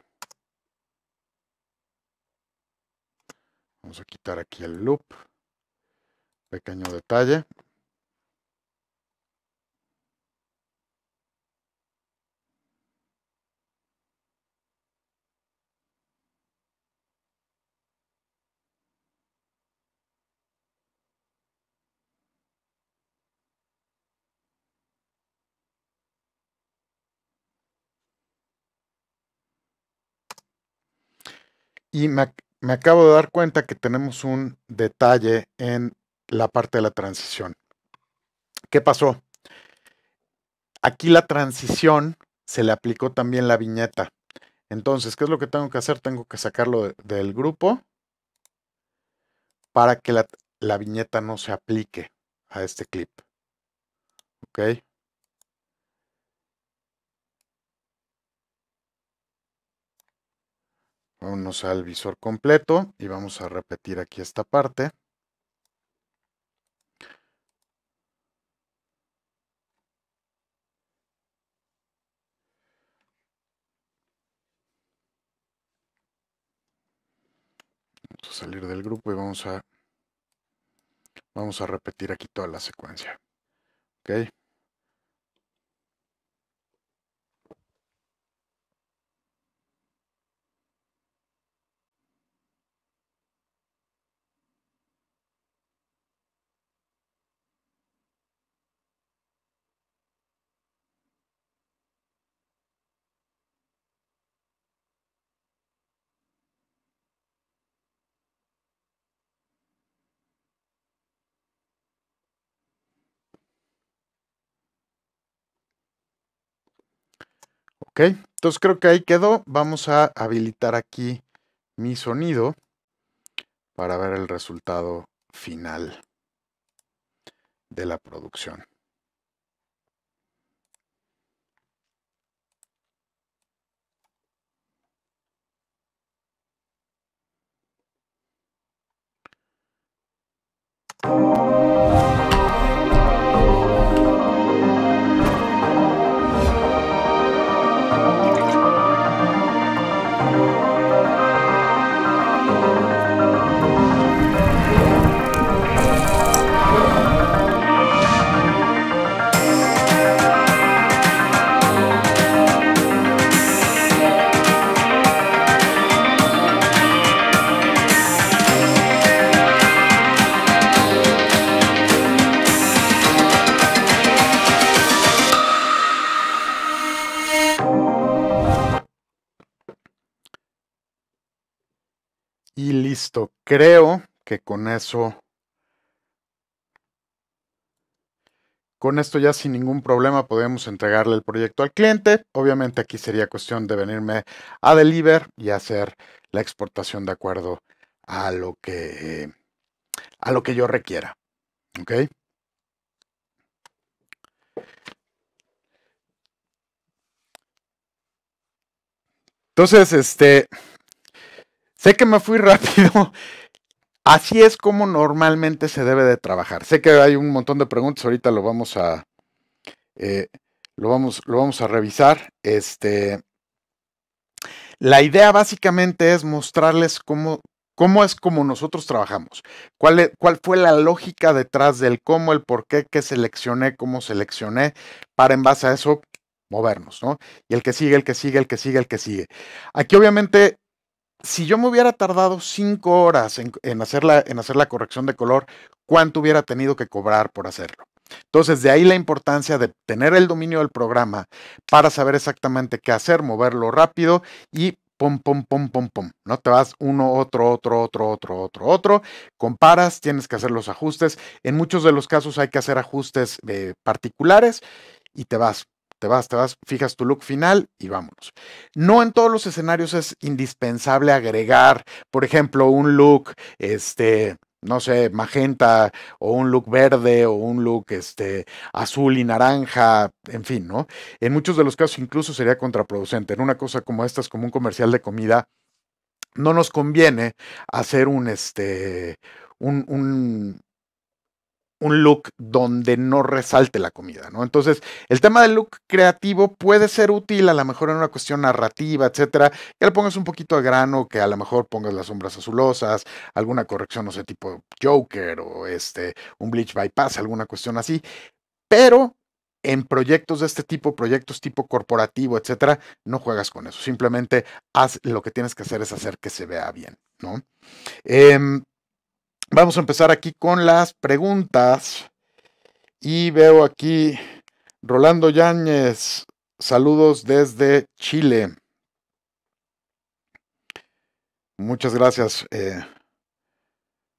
Vamos a quitar aquí el loop. Pequeño detalle. Y me, me acabo de dar cuenta que tenemos un detalle en la parte de la transición. ¿Qué pasó? Aquí la transición se le aplicó también la viñeta. Entonces, ¿qué es lo que tengo que hacer? Tengo que sacarlo de, del grupo para que la, la viñeta no se aplique a este clip. ¿Ok? Vámonos al visor completo y vamos a repetir aquí esta parte. Vamos a salir del grupo y vamos a, vamos a repetir aquí toda la secuencia. ¿Ok? Ok, entonces creo que ahí quedó. Vamos a habilitar aquí mi sonido para ver el resultado final de la producción. Y listo, creo que con eso, con esto ya sin ningún problema podemos entregarle el proyecto al cliente. Obviamente aquí sería cuestión de venirme a Deliver y hacer la exportación de acuerdo a lo que, a lo que yo requiera. ¿Ok? Entonces, este... sé que me fui rápido, así es como normalmente se debe de trabajar. Sé que hay un montón de preguntas, ahorita lo vamos a, eh, lo vamos, lo vamos a revisar. Este, la idea básicamente es mostrarles cómo, cómo es como nosotros trabajamos, cuál, es, cuál fue la lógica detrás del cómo, el por qué, qué seleccioné, cómo seleccioné, para en base a eso movernos, ¿no? Y el que sigue, el que sigue, el que sigue, el que sigue. Aquí obviamente... si yo me hubiera tardado cinco horas en, en, hacer la, en hacer la corrección de color, ¿cuánto hubiera tenido que cobrar por hacerlo? Entonces, de ahí la importancia de tener el dominio del programa para saber exactamente qué hacer, moverlo rápido y pum, pum, pum, pum, pum. No te vas uno, otro, otro, otro, otro, otro, otro. Comparas, tienes que hacer los ajustes. En muchos de los casos hay que hacer ajustes eh, particulares y te vas. Te vas, te vas, fijas tu look final y vámonos. No en todos los escenarios es indispensable agregar, por ejemplo, un look, este, no sé, magenta, o un look verde, o un look este, azul y naranja, en fin, ¿no? En muchos de los casos incluso sería contraproducente. En una cosa como esta, es como un comercial de comida, no nos conviene hacer un, este, un, un un look donde no resalte la comida, ¿no? Entonces, el tema del look creativo puede ser útil, a lo mejor en una cuestión narrativa, etcétera, que le pongas un poquito de grano, que a lo mejor pongas las sombras azulosas, alguna corrección, no sé, tipo Joker o este, un bleach bypass, alguna cuestión así, pero en proyectos de este tipo, proyectos tipo corporativo, etcétera, no juegas con eso, simplemente haz lo que tienes que hacer es hacer que se vea bien, ¿no? Eh, Vamos a empezar aquí con las preguntas. Y veo aquí Rolando Yáñez. Saludos desde Chile. Muchas gracias. Eh,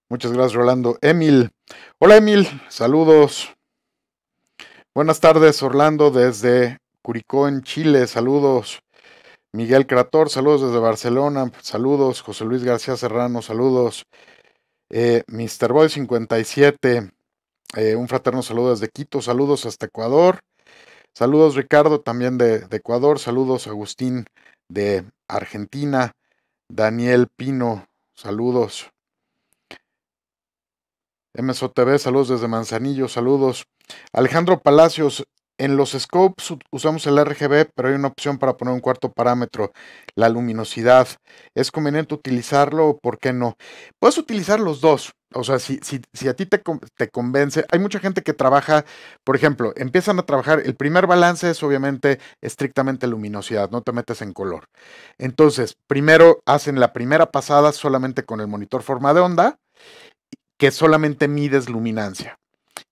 muchas gracias, Rolando. Emil. Hola, Emil. Saludos. Buenas tardes, Orlando, desde Curicó, en Chile. Saludos. Miguel Crator. Saludos desde Barcelona. Saludos. José Luis García Serrano. Saludos. Eh, mister Boy cincuenta y siete, eh, un fraterno saludo desde Quito, saludos hasta Ecuador, saludos Ricardo también de, de Ecuador, saludos Agustín de Argentina, Daniel Pino, saludos, M S O T V, saludos desde Manzanillo, saludos, Alejandro Palacios. En los scopes usamos el R G B, pero hay una opción para poner un cuarto parámetro, la luminosidad. ¿Es conveniente utilizarlo o por qué no? Puedes utilizar los dos. O sea, si, si, si a ti te, te convence. Hay mucha gente que trabaja, por ejemplo, empiezan a trabajar. El primer balance es obviamente estrictamente luminosidad, no te metes en color. Entonces, primero hacen la primera pasada solamente con el monitor forma de onda, que solamente mides luminancia.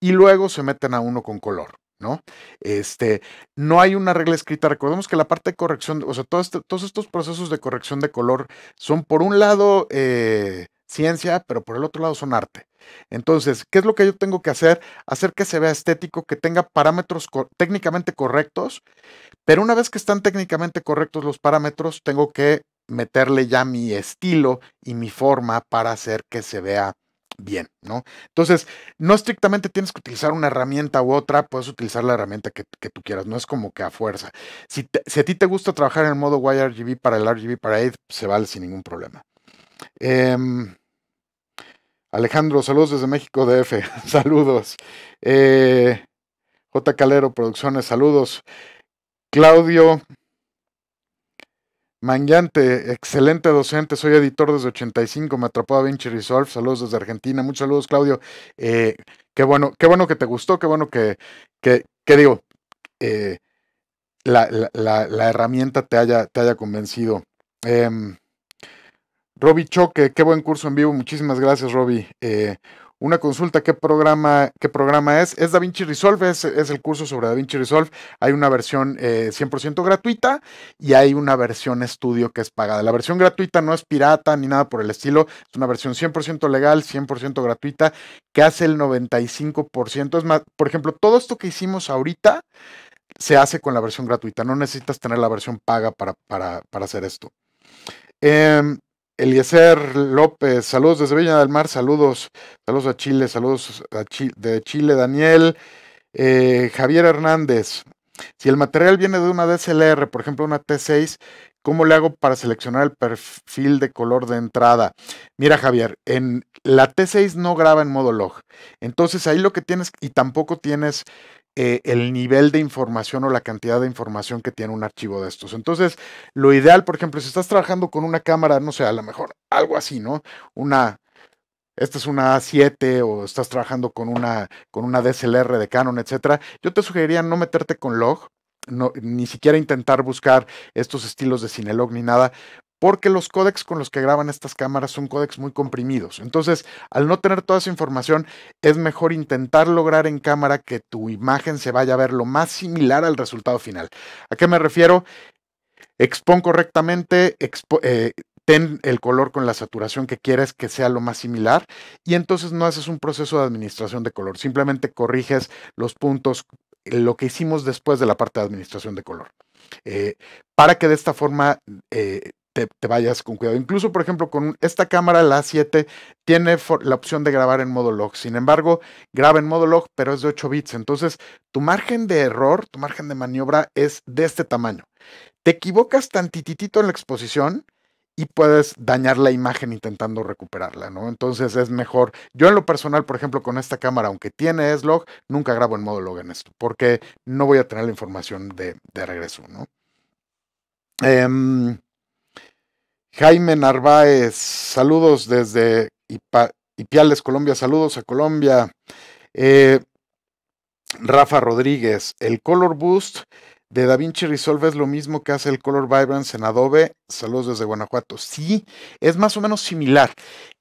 Y luego se meten a uno con color. ¿No? Este, no hay una regla escrita. Recordemos que la parte de corrección, o sea, todo este, todos estos procesos de corrección de color son por un lado eh, ciencia, pero por el otro lado son arte. Entonces, ¿qué es lo que yo tengo que hacer? Hacer que se vea estético, que tenga parámetros co- técnicamente correctos, pero una vez que están técnicamente correctos los parámetros, tengo que meterle ya mi estilo y mi forma para hacer que se vea bien, ¿no? Entonces, no estrictamente tienes que utilizar una herramienta u otra, puedes utilizar la herramienta que, que tú quieras, no es como que a fuerza. Si, te, si a ti te gusta trabajar en el modo Y R G B para el R G B Parade, se vale sin ningún problema. Eh, Alejandro, saludos desde México D F, saludos. Eh, J. Calero, Producciones, saludos. Claudio Mangiante, excelente docente, soy editor desde ochenta y cinco, me atrapó DaVinci Resolve, saludos desde Argentina, muchos saludos, Claudio. Eh, qué bueno, qué bueno que te gustó, qué bueno que, que, que digo, eh, la, la, la, la herramienta te haya, te haya convencido. Eh, Roby Choque, qué buen curso en vivo, muchísimas gracias, Roby. Eh, Una consulta, ¿qué programa, qué programa es? Es DaVinci Resolve, es, es el curso sobre DaVinci Resolve. Hay una versión eh, cien por ciento gratuita y hay una versión estudio que es pagada. La versión gratuita no es pirata ni nada por el estilo. Es una versión cien por ciento legal, cien por ciento gratuita, que hace el noventa y cinco por ciento. Es más, por ejemplo, todo esto que hicimos ahorita se hace con la versión gratuita. No necesitas tener la versión paga para, para, para hacer esto. Eh, Eliezer López, saludos desde Viña del Mar, saludos, saludos a Chile, saludos a Chile, de Chile, Daniel. Eh, Javier Hernández, si el material viene de una D S L R, por ejemplo una T seis, ¿cómo le hago para seleccionar el perfil de color de entrada? Mira, Javier, en la T seis no graba en modo log, entonces ahí lo que tienes, y tampoco tienes Eh, el nivel de información o la cantidad de información que tiene un archivo de estos. Entonces, lo ideal, por ejemplo, si estás trabajando con una cámara, no sé, a lo mejor algo así, ¿no? Una, esta es una A siete, o estás trabajando con una, con una D S L R de Canon, etcétera. Yo te sugeriría no meterte con log, no, ni siquiera intentar buscar estos estilos de CineLog ni nada, porque los códecs con los que graban estas cámaras son códecs muy comprimidos. Entonces, al no tener toda esa información, es mejor intentar lograr en cámara que tu imagen se vaya a ver lo más similar al resultado final. ¿A qué me refiero? Expón correctamente, expo eh, ten el color con la saturación que quieres que sea lo más similar, y entonces no haces un proceso de administración de color. Simplemente corriges los puntos, lo que hicimos después de la parte de administración de color, eh, para que de esta forma Eh, Te, te vayas con cuidado. Incluso, por ejemplo, con esta cámara, la A siete, tiene la opción de grabar en modo log. Sin embargo, graba en modo log, pero es de ocho bits. Entonces, tu margen de error, tu margen de maniobra es de este tamaño. Te equivocas tantititito en la exposición y puedes dañar la imagen intentando recuperarla, ¿no? Entonces, es mejor. Yo, en lo personal, por ejemplo, con esta cámara, aunque tiene S-Log, nunca grabo en modo log en esto, porque no voy a tener la información de, de regreso, ¿no? Eh, Jaime Narváez, saludos desde Ipa, Ipiales, Colombia, saludos a Colombia. Eh, Rafa Rodríguez, el Color Boost de DaVinci Resolve es lo mismo que hace el Color Vibrance en Adobe, saludos desde Guanajuato. Sí, es más o menos similar.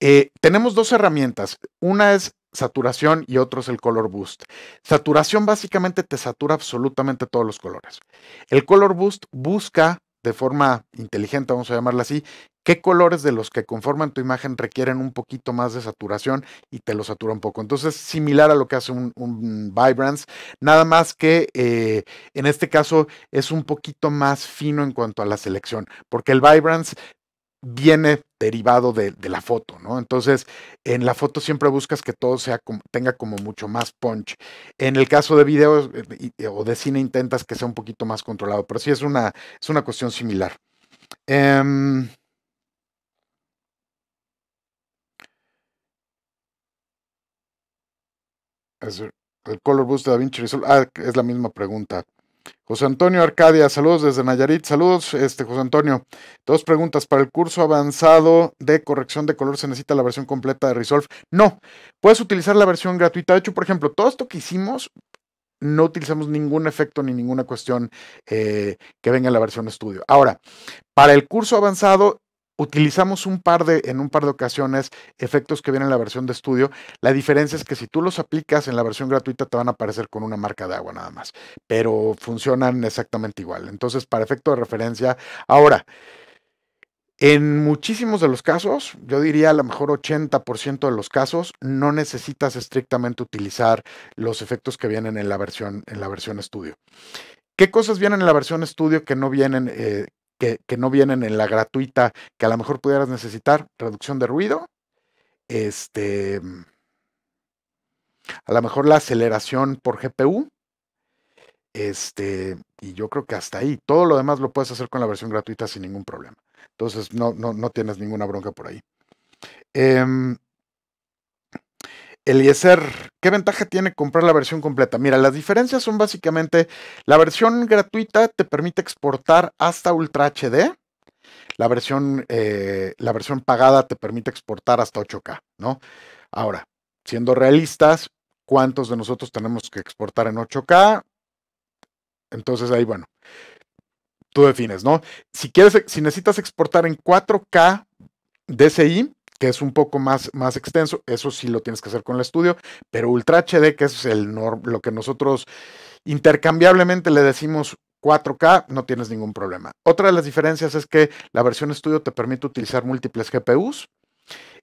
Eh, tenemos dos herramientas, una es saturación y otro es el Color Boost. Saturación básicamente te satura absolutamente todos los colores. El Color Boost busca de forma inteligente, vamos a llamarla así, qué colores de los que conforman tu imagen requieren un poquito más de saturación y te lo satura un poco. Entonces, similar a lo que hace un, un Vibrance, nada más que eh, en este caso es un poquito más fino en cuanto a la selección, porque el Vibrance viene derivado de, de la foto, ¿no? Entonces, en la foto siempre buscas que todo sea como, tenga como mucho más punch. En el caso de video o de cine intentas que sea un poquito más controlado, pero sí es una, es una cuestión similar. Um, el Color Boost de DaVinci Resolve, ah, es la misma pregunta. José Antonio Arcadia, saludos desde Nayarit, saludos este José Antonio. Dos preguntas, ¿para el curso avanzado de corrección de color se necesita la versión completa de Resolve? No, puedes utilizar la versión gratuita. De hecho, por ejemplo, todo esto que hicimos, no utilizamos ningún efecto ni ninguna cuestión eh, que venga en la versión estudio. Ahora, para el curso avanzado utilizamos un par de, en un par de ocasiones efectos que vienen en la versión de estudio. La diferencia es que si tú los aplicas en la versión gratuita te van a aparecer con una marca de agua nada más, pero funcionan exactamente igual. Entonces, para efecto de referencia, ahora, En muchísimos de los casos, yo diría a lo mejor ochenta por ciento de los casos, no necesitas estrictamente utilizar los efectos que vienen en la versión en la versión estudio. ¿Qué cosas vienen en la versión estudio que no vienen, eh, que, que no vienen en la gratuita, que a lo mejor pudieras necesitar? Reducción de ruido, este, a lo mejor la aceleración por G P U, este, y yo creo que hasta ahí. Todo lo demás lo puedes hacer con la versión gratuita sin ningún problema. Entonces no, no, no tienes ninguna bronca por ahí. Eh, Eliezer, ¿qué ventaja tiene comprar la versión completa? Mira, las diferencias son básicamente, la versión gratuita te permite exportar hasta Ultra H D, la versión, eh, la versión pagada te permite exportar hasta ocho K, ¿no? Ahora, siendo realistas, ¿cuántos de nosotros tenemos que exportar en ocho K? Entonces ahí, bueno, tú defines, ¿no? Si quieres, si necesitas exportar en cuatro K D C I, que es un poco más, más extenso, eso sí lo tienes que hacer con el estudio, pero Ultra H D, que es el lo que nosotros intercambiablemente le decimos cuatro K, no tienes ningún problema. Otra de las diferencias es que la versión estudio te permite utilizar múltiples G P Us,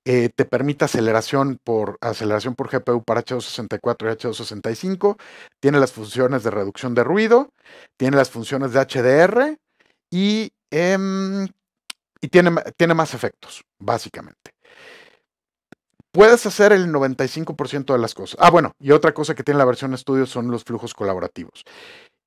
eh, te permite aceleración por, aceleración por G P U para H doscientos sesenta y cuatro y H doscientos sesenta y cinco, tiene las funciones de reducción de ruido, tiene las funciones de H D R y, eh, y tiene, tiene más efectos, básicamente. Puedes hacer el noventa y cinco por ciento de las cosas. Ah, bueno, y otra cosa que tiene la versión estudio son los flujos colaborativos.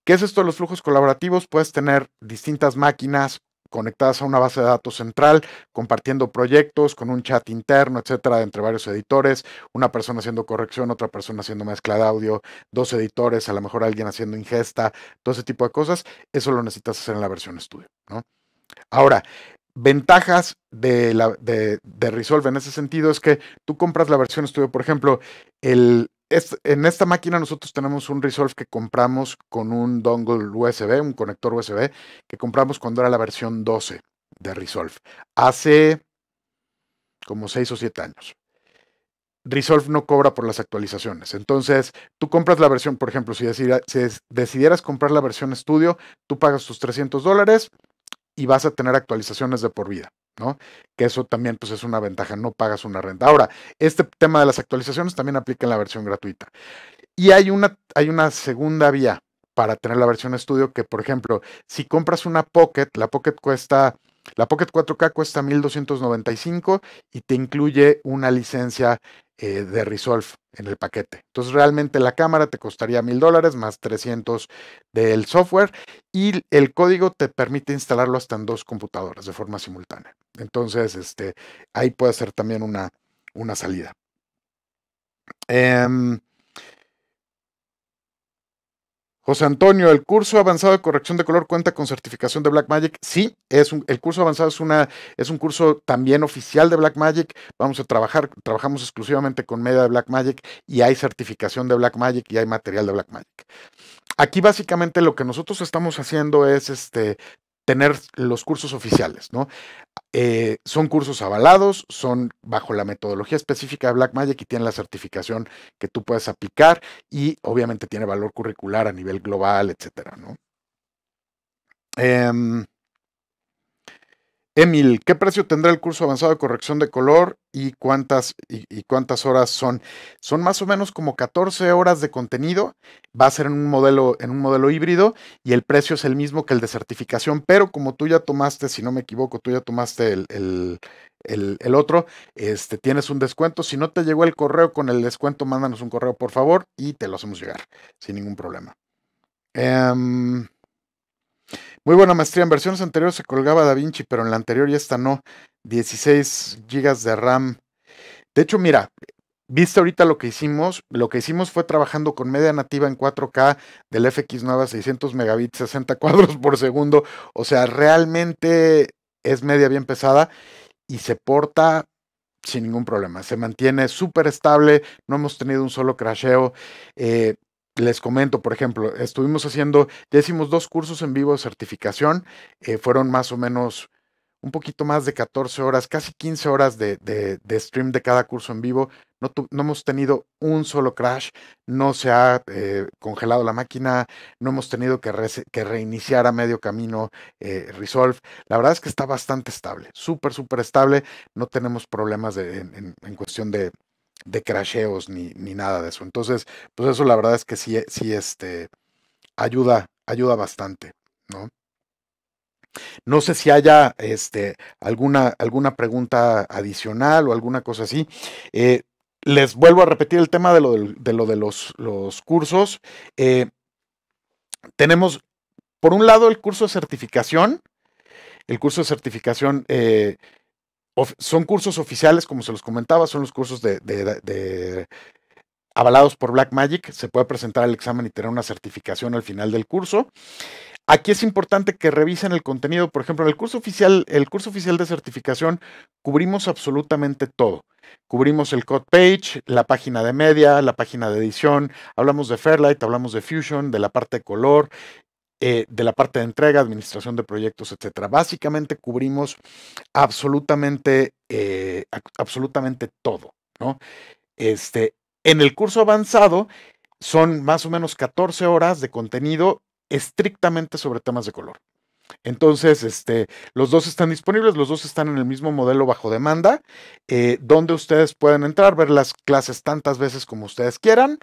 ¿Qué es esto de los flujos colaborativos? Puedes tener distintas máquinas conectadas a una base de datos central, compartiendo proyectos con un chat interno, etcétera, entre varios editores, una persona haciendo corrección, otra persona haciendo mezcla de audio, dos editores, a lo mejor alguien haciendo ingesta, todo ese tipo de cosas. Eso lo necesitas hacer en la versión estudio, ¿no? Ahora, ventajas de, la, de, de Resolve en ese sentido es que tú compras la versión estudio, por ejemplo, el, es, en esta máquina nosotros tenemos un Resolve que compramos con un dongle U S B, un conector U S B, que compramos cuando era la versión doce de Resolve, hace como seis o siete años. Resolve no cobra por las actualizaciones. Entonces, tú compras la versión, por ejemplo, si, decida, si decidieras comprar la versión estudio, tú pagas tus trescientos dólares, y vas a tener actualizaciones de por vida, ¿no? Que eso también, pues, es una ventaja, no pagas una renta. Ahora, este tema de las actualizaciones también aplica en la versión gratuita. Y hay una, hay una segunda vía para tener la versión estudio que, por ejemplo, si compras una Pocket, la Pocket cuesta, la Pocket cuatro K cuesta mil doscientos noventa y cinco y te incluye una licencia eh, de Resolve en el paquete. Entonces, realmente la cámara te costaría mil dólares más trescientos del software, y el código te permite instalarlo hasta en dos computadoras de forma simultánea. Entonces, este, ahí puede ser también una, una salida. Um, José Antonio, ¿el curso avanzado de corrección de color cuenta con certificación de Blackmagic? Sí, es un, el curso avanzado es, una, es un curso también oficial de Blackmagic. Vamos a trabajar, trabajamos exclusivamente con media de Blackmagic y hay certificación de Blackmagic y hay material de Blackmagic. Aquí básicamente lo que nosotros estamos haciendo es este, tener los cursos oficiales, ¿no? Eh, son cursos avalados, son bajo la metodología específica de Blackmagic y tienen la certificación que tú puedes aplicar y obviamente tiene valor curricular a nivel global, etcétera, ¿no? Eh, Emil, ¿qué precio tendrá el curso avanzado de corrección de color y cuántas, y, y cuántas horas son? Son más o menos como catorce horas de contenido. Va a ser en un modelo, en un modelo híbrido, y el precio es el mismo que el de certificación, pero como tú ya tomaste, si no me equivoco, tú ya tomaste el, el, el, el otro, este, tienes un descuento. Si no te llegó el correo con el descuento, mándanos un correo, por favor, y te lo hacemos llegar sin ningún problema. Um, Muy buena maestría. En versiones anteriores se colgaba DaVinci, pero en la anterior y esta no. dieciséis gigas de RAM. De hecho, mira, viste ahorita lo que hicimos. Lo que hicimos fue trabajando con media nativa en cuatro K del F X nueve a seiscientos megabits, sesenta cuadros por segundo. O sea, realmente es media bien pesada y se porta sin ningún problema. Se mantiene súper estable. No hemos tenido un solo crasheo. Eh, Les comento, por ejemplo, estuvimos haciendo, ya hicimos dos cursos en vivo de certificación, eh, fueron más o menos un poquito más de catorce horas, casi quince horas de, de, de stream de cada curso en vivo, no, no hemos tenido un solo crash, no se ha eh, congelado la máquina, no hemos tenido que, re que reiniciar a medio camino eh, Resolve. La verdad es que está bastante estable, súper, súper estable, no tenemos problemas de, en, en cuestión de, de crasheos ni, ni nada de eso. Entonces, pues eso la verdad es que sí, sí este, ayuda, ayuda bastante, ¿no? No sé si haya este, alguna, alguna pregunta adicional o alguna cosa así. Eh, les vuelvo a repetir el tema de lo de, de, lo de los, los cursos. Eh, tenemos, por un lado, el curso de certificación. El curso de certificación eh, of, son cursos oficiales, como se los comentaba, son los cursos de... de, de, de avalados por Blackmagic. Se puede presentar al examen y tener una certificación al final del curso. Aquí es importante que revisen el contenido. Por ejemplo, en el curso oficial, el curso oficial de certificación cubrimos absolutamente todo. Cubrimos el code page, la página de media, la página de edición, hablamos de Fairlight, hablamos de Fusion, de la parte de color, eh, de la parte de entrega, administración de proyectos, etcétera. Básicamente cubrimos absolutamente, eh, absolutamente todo, ¿no? Este, en el curso avanzado son más o menos catorce horas de contenido estrictamente sobre temas de color. Entonces, este, los dos están disponibles, los dos están en el mismo modelo bajo demanda, eh, donde ustedes pueden entrar, ver las clases tantas veces como ustedes quieran,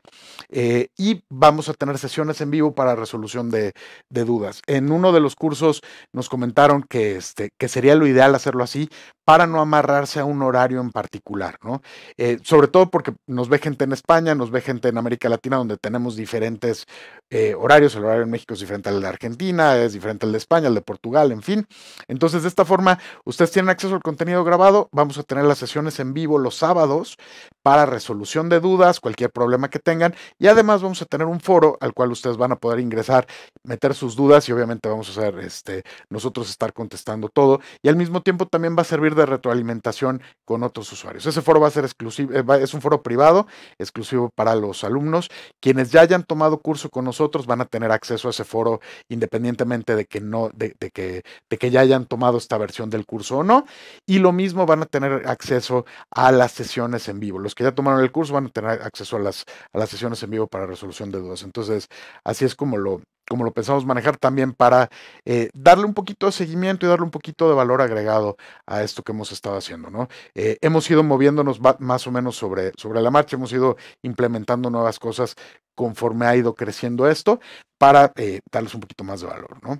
eh, y vamos a tener sesiones en vivo para resolución de, de dudas. En uno de los cursos nos comentaron que, este, que sería lo ideal hacerlo así para no amarrarse a un horario en particular, ¿no? Eh, sobre todo porque nos ve gente en España, nos ve gente en América Latina, donde tenemos diferentes eh, horarios. El horario en México es diferente al de Argentina, es diferente al de España, de Portugal, en fin. Entonces, de esta forma, ustedes tienen acceso al contenido grabado. Vamos a tener las sesiones en vivo los sábados para resolución de dudas, cualquier problema que tengan, y además vamos a tener un foro al cual ustedes van a poder ingresar, meter sus dudas, y obviamente vamos a hacer este, nosotros estar contestando todo, y al mismo tiempo también va a servir de retroalimentación con otros usuarios. Ese foro va a ser exclusivo, es un foro privado, exclusivo para los alumnos. Quienes ya hayan tomado curso con nosotros van a tener acceso a ese foro, independientemente de que no, de De, de, que, de que ya hayan tomado esta versión del curso o no, y lo mismo van a tener acceso a las sesiones en vivo. Los que ya tomaron el curso van a tener acceso a las, a las sesiones en vivo para resolución de dudas. Entonces, así es como lo, como lo pensamos manejar también para eh, darle un poquito de seguimiento y darle un poquito de valor agregado a esto que hemos estado haciendo, ¿no? Eh, hemos ido moviéndonos más o menos sobre, sobre la marcha, hemos ido implementando nuevas cosas conforme ha ido creciendo esto para eh, darles un poquito más de valor, ¿no?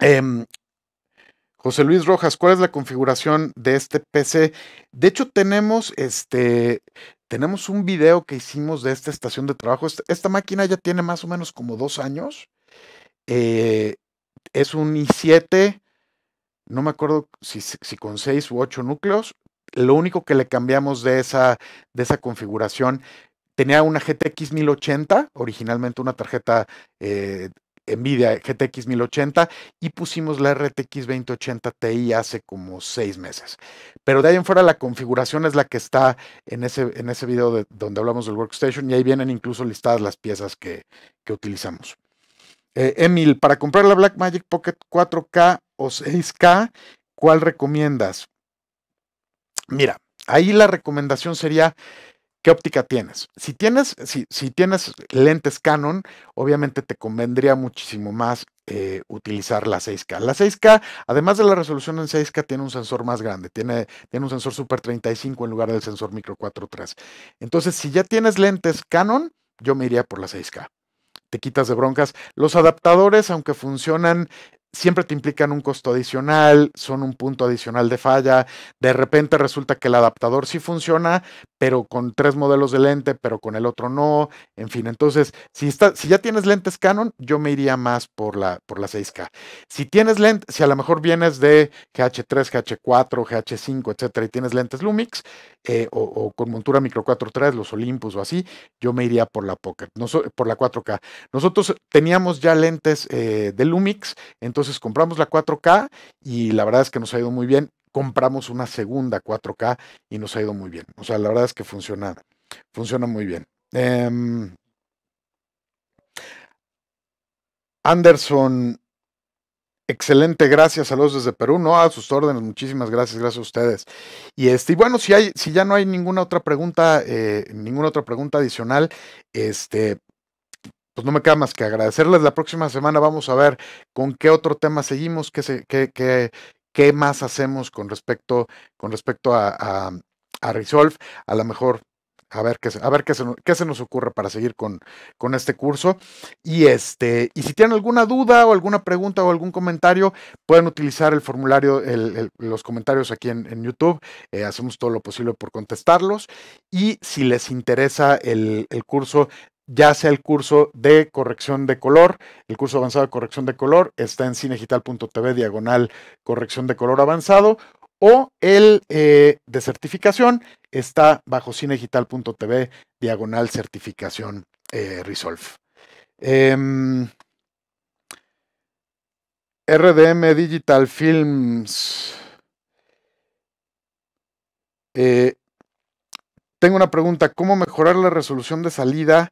Eh, José Luis Rojas, ¿cuál es la configuración de este P C? De hecho, tenemos este tenemos un video que hicimos de esta estación de trabajo. Esta, esta máquina ya tiene más o menos como dos años. Eh, es un i siete, no me acuerdo si, si con seis u ocho núcleos. Lo único que le cambiamos de esa, de esa configuración, tenía una G T X mil ochenta, originalmente una tarjeta... Eh, Nvidia G T X mil ochenta, y pusimos la R T X veinte ochenta Ti hace como seis meses. Pero de ahí en fuera la configuración es la que está en ese, en ese video de, donde hablamos del workstation, y ahí vienen incluso listadas las piezas que, que utilizamos. Eh, Emil, para comprar la Blackmagic Pocket cuatro K o seis K, ¿cuál recomiendas? Mira, ahí la recomendación sería... ¿Qué óptica tienes? Si tienes, si, si tienes lentes Canon, obviamente te convendría muchísimo más eh, utilizar la seis K. La seis K, además de la resolución en seis K, tiene un sensor más grande. Tiene, tiene un sensor Super treinta y cinco en lugar del sensor Micro cuatro punto tres. Entonces, si ya tienes lentes Canon, yo me iría por la seis K. Te quitas de broncas. Los adaptadores, aunque funcionan... siempre te implican un costo adicional, son un punto adicional de falla. De repente resulta que el adaptador sí funciona, pero con tres modelos de lente, pero con el otro no. En fin, entonces, si, está, si ya tienes lentes Canon, yo me iría más por la, por la seis K. Si tienes lentes, si a lo mejor vienes de G H tres, G H cuatro, G H cinco, etcétera, y tienes lentes Lumix, eh, o, o con montura Micro cuatro punto tres, los Olympus o así, yo me iría por la Pocket, no so, por la cuatro K. Nosotros teníamos ya lentes eh, de Lumix, entonces Entonces compramos la cuatro K y la verdad es que nos ha ido muy bien. Compramos una segunda cuatro K y nos ha ido muy bien. O sea, la verdad es que funciona, funciona muy bien. Eh, Anderson, Excelente, gracias, saludos desde Perú, no, a sus órdenes, muchísimas gracias, gracias a ustedes. Y este, y bueno, si hay, si ya no hay ninguna otra pregunta, eh, ninguna otra pregunta adicional, este, pues no me queda más que agradecerles. La próxima semana vamos a ver con qué otro tema seguimos, qué se, qué, qué, qué más hacemos con respecto, con respecto a, a, a Resolve, a lo mejor. A ver, qué, a ver qué, se, qué se nos ocurre para seguir con, con este curso. Y, este, y si tienen alguna duda o alguna pregunta o algún comentario, pueden utilizar el formulario, el, el, los comentarios aquí en, en YouTube. Eh, hacemos todo lo posible por contestarlos. Y si les interesa el, el curso, ya sea el curso de corrección de color, el curso avanzado de corrección de color, está en cinedigital punto tv diagonal corrección de color avanzado. O el eh, de certificación está bajo cinedigital punto tv diagonal certificación eh, Resolve. Eh, R D M Digital Films. Eh, tengo una pregunta. ¿Cómo mejorar la resolución de salida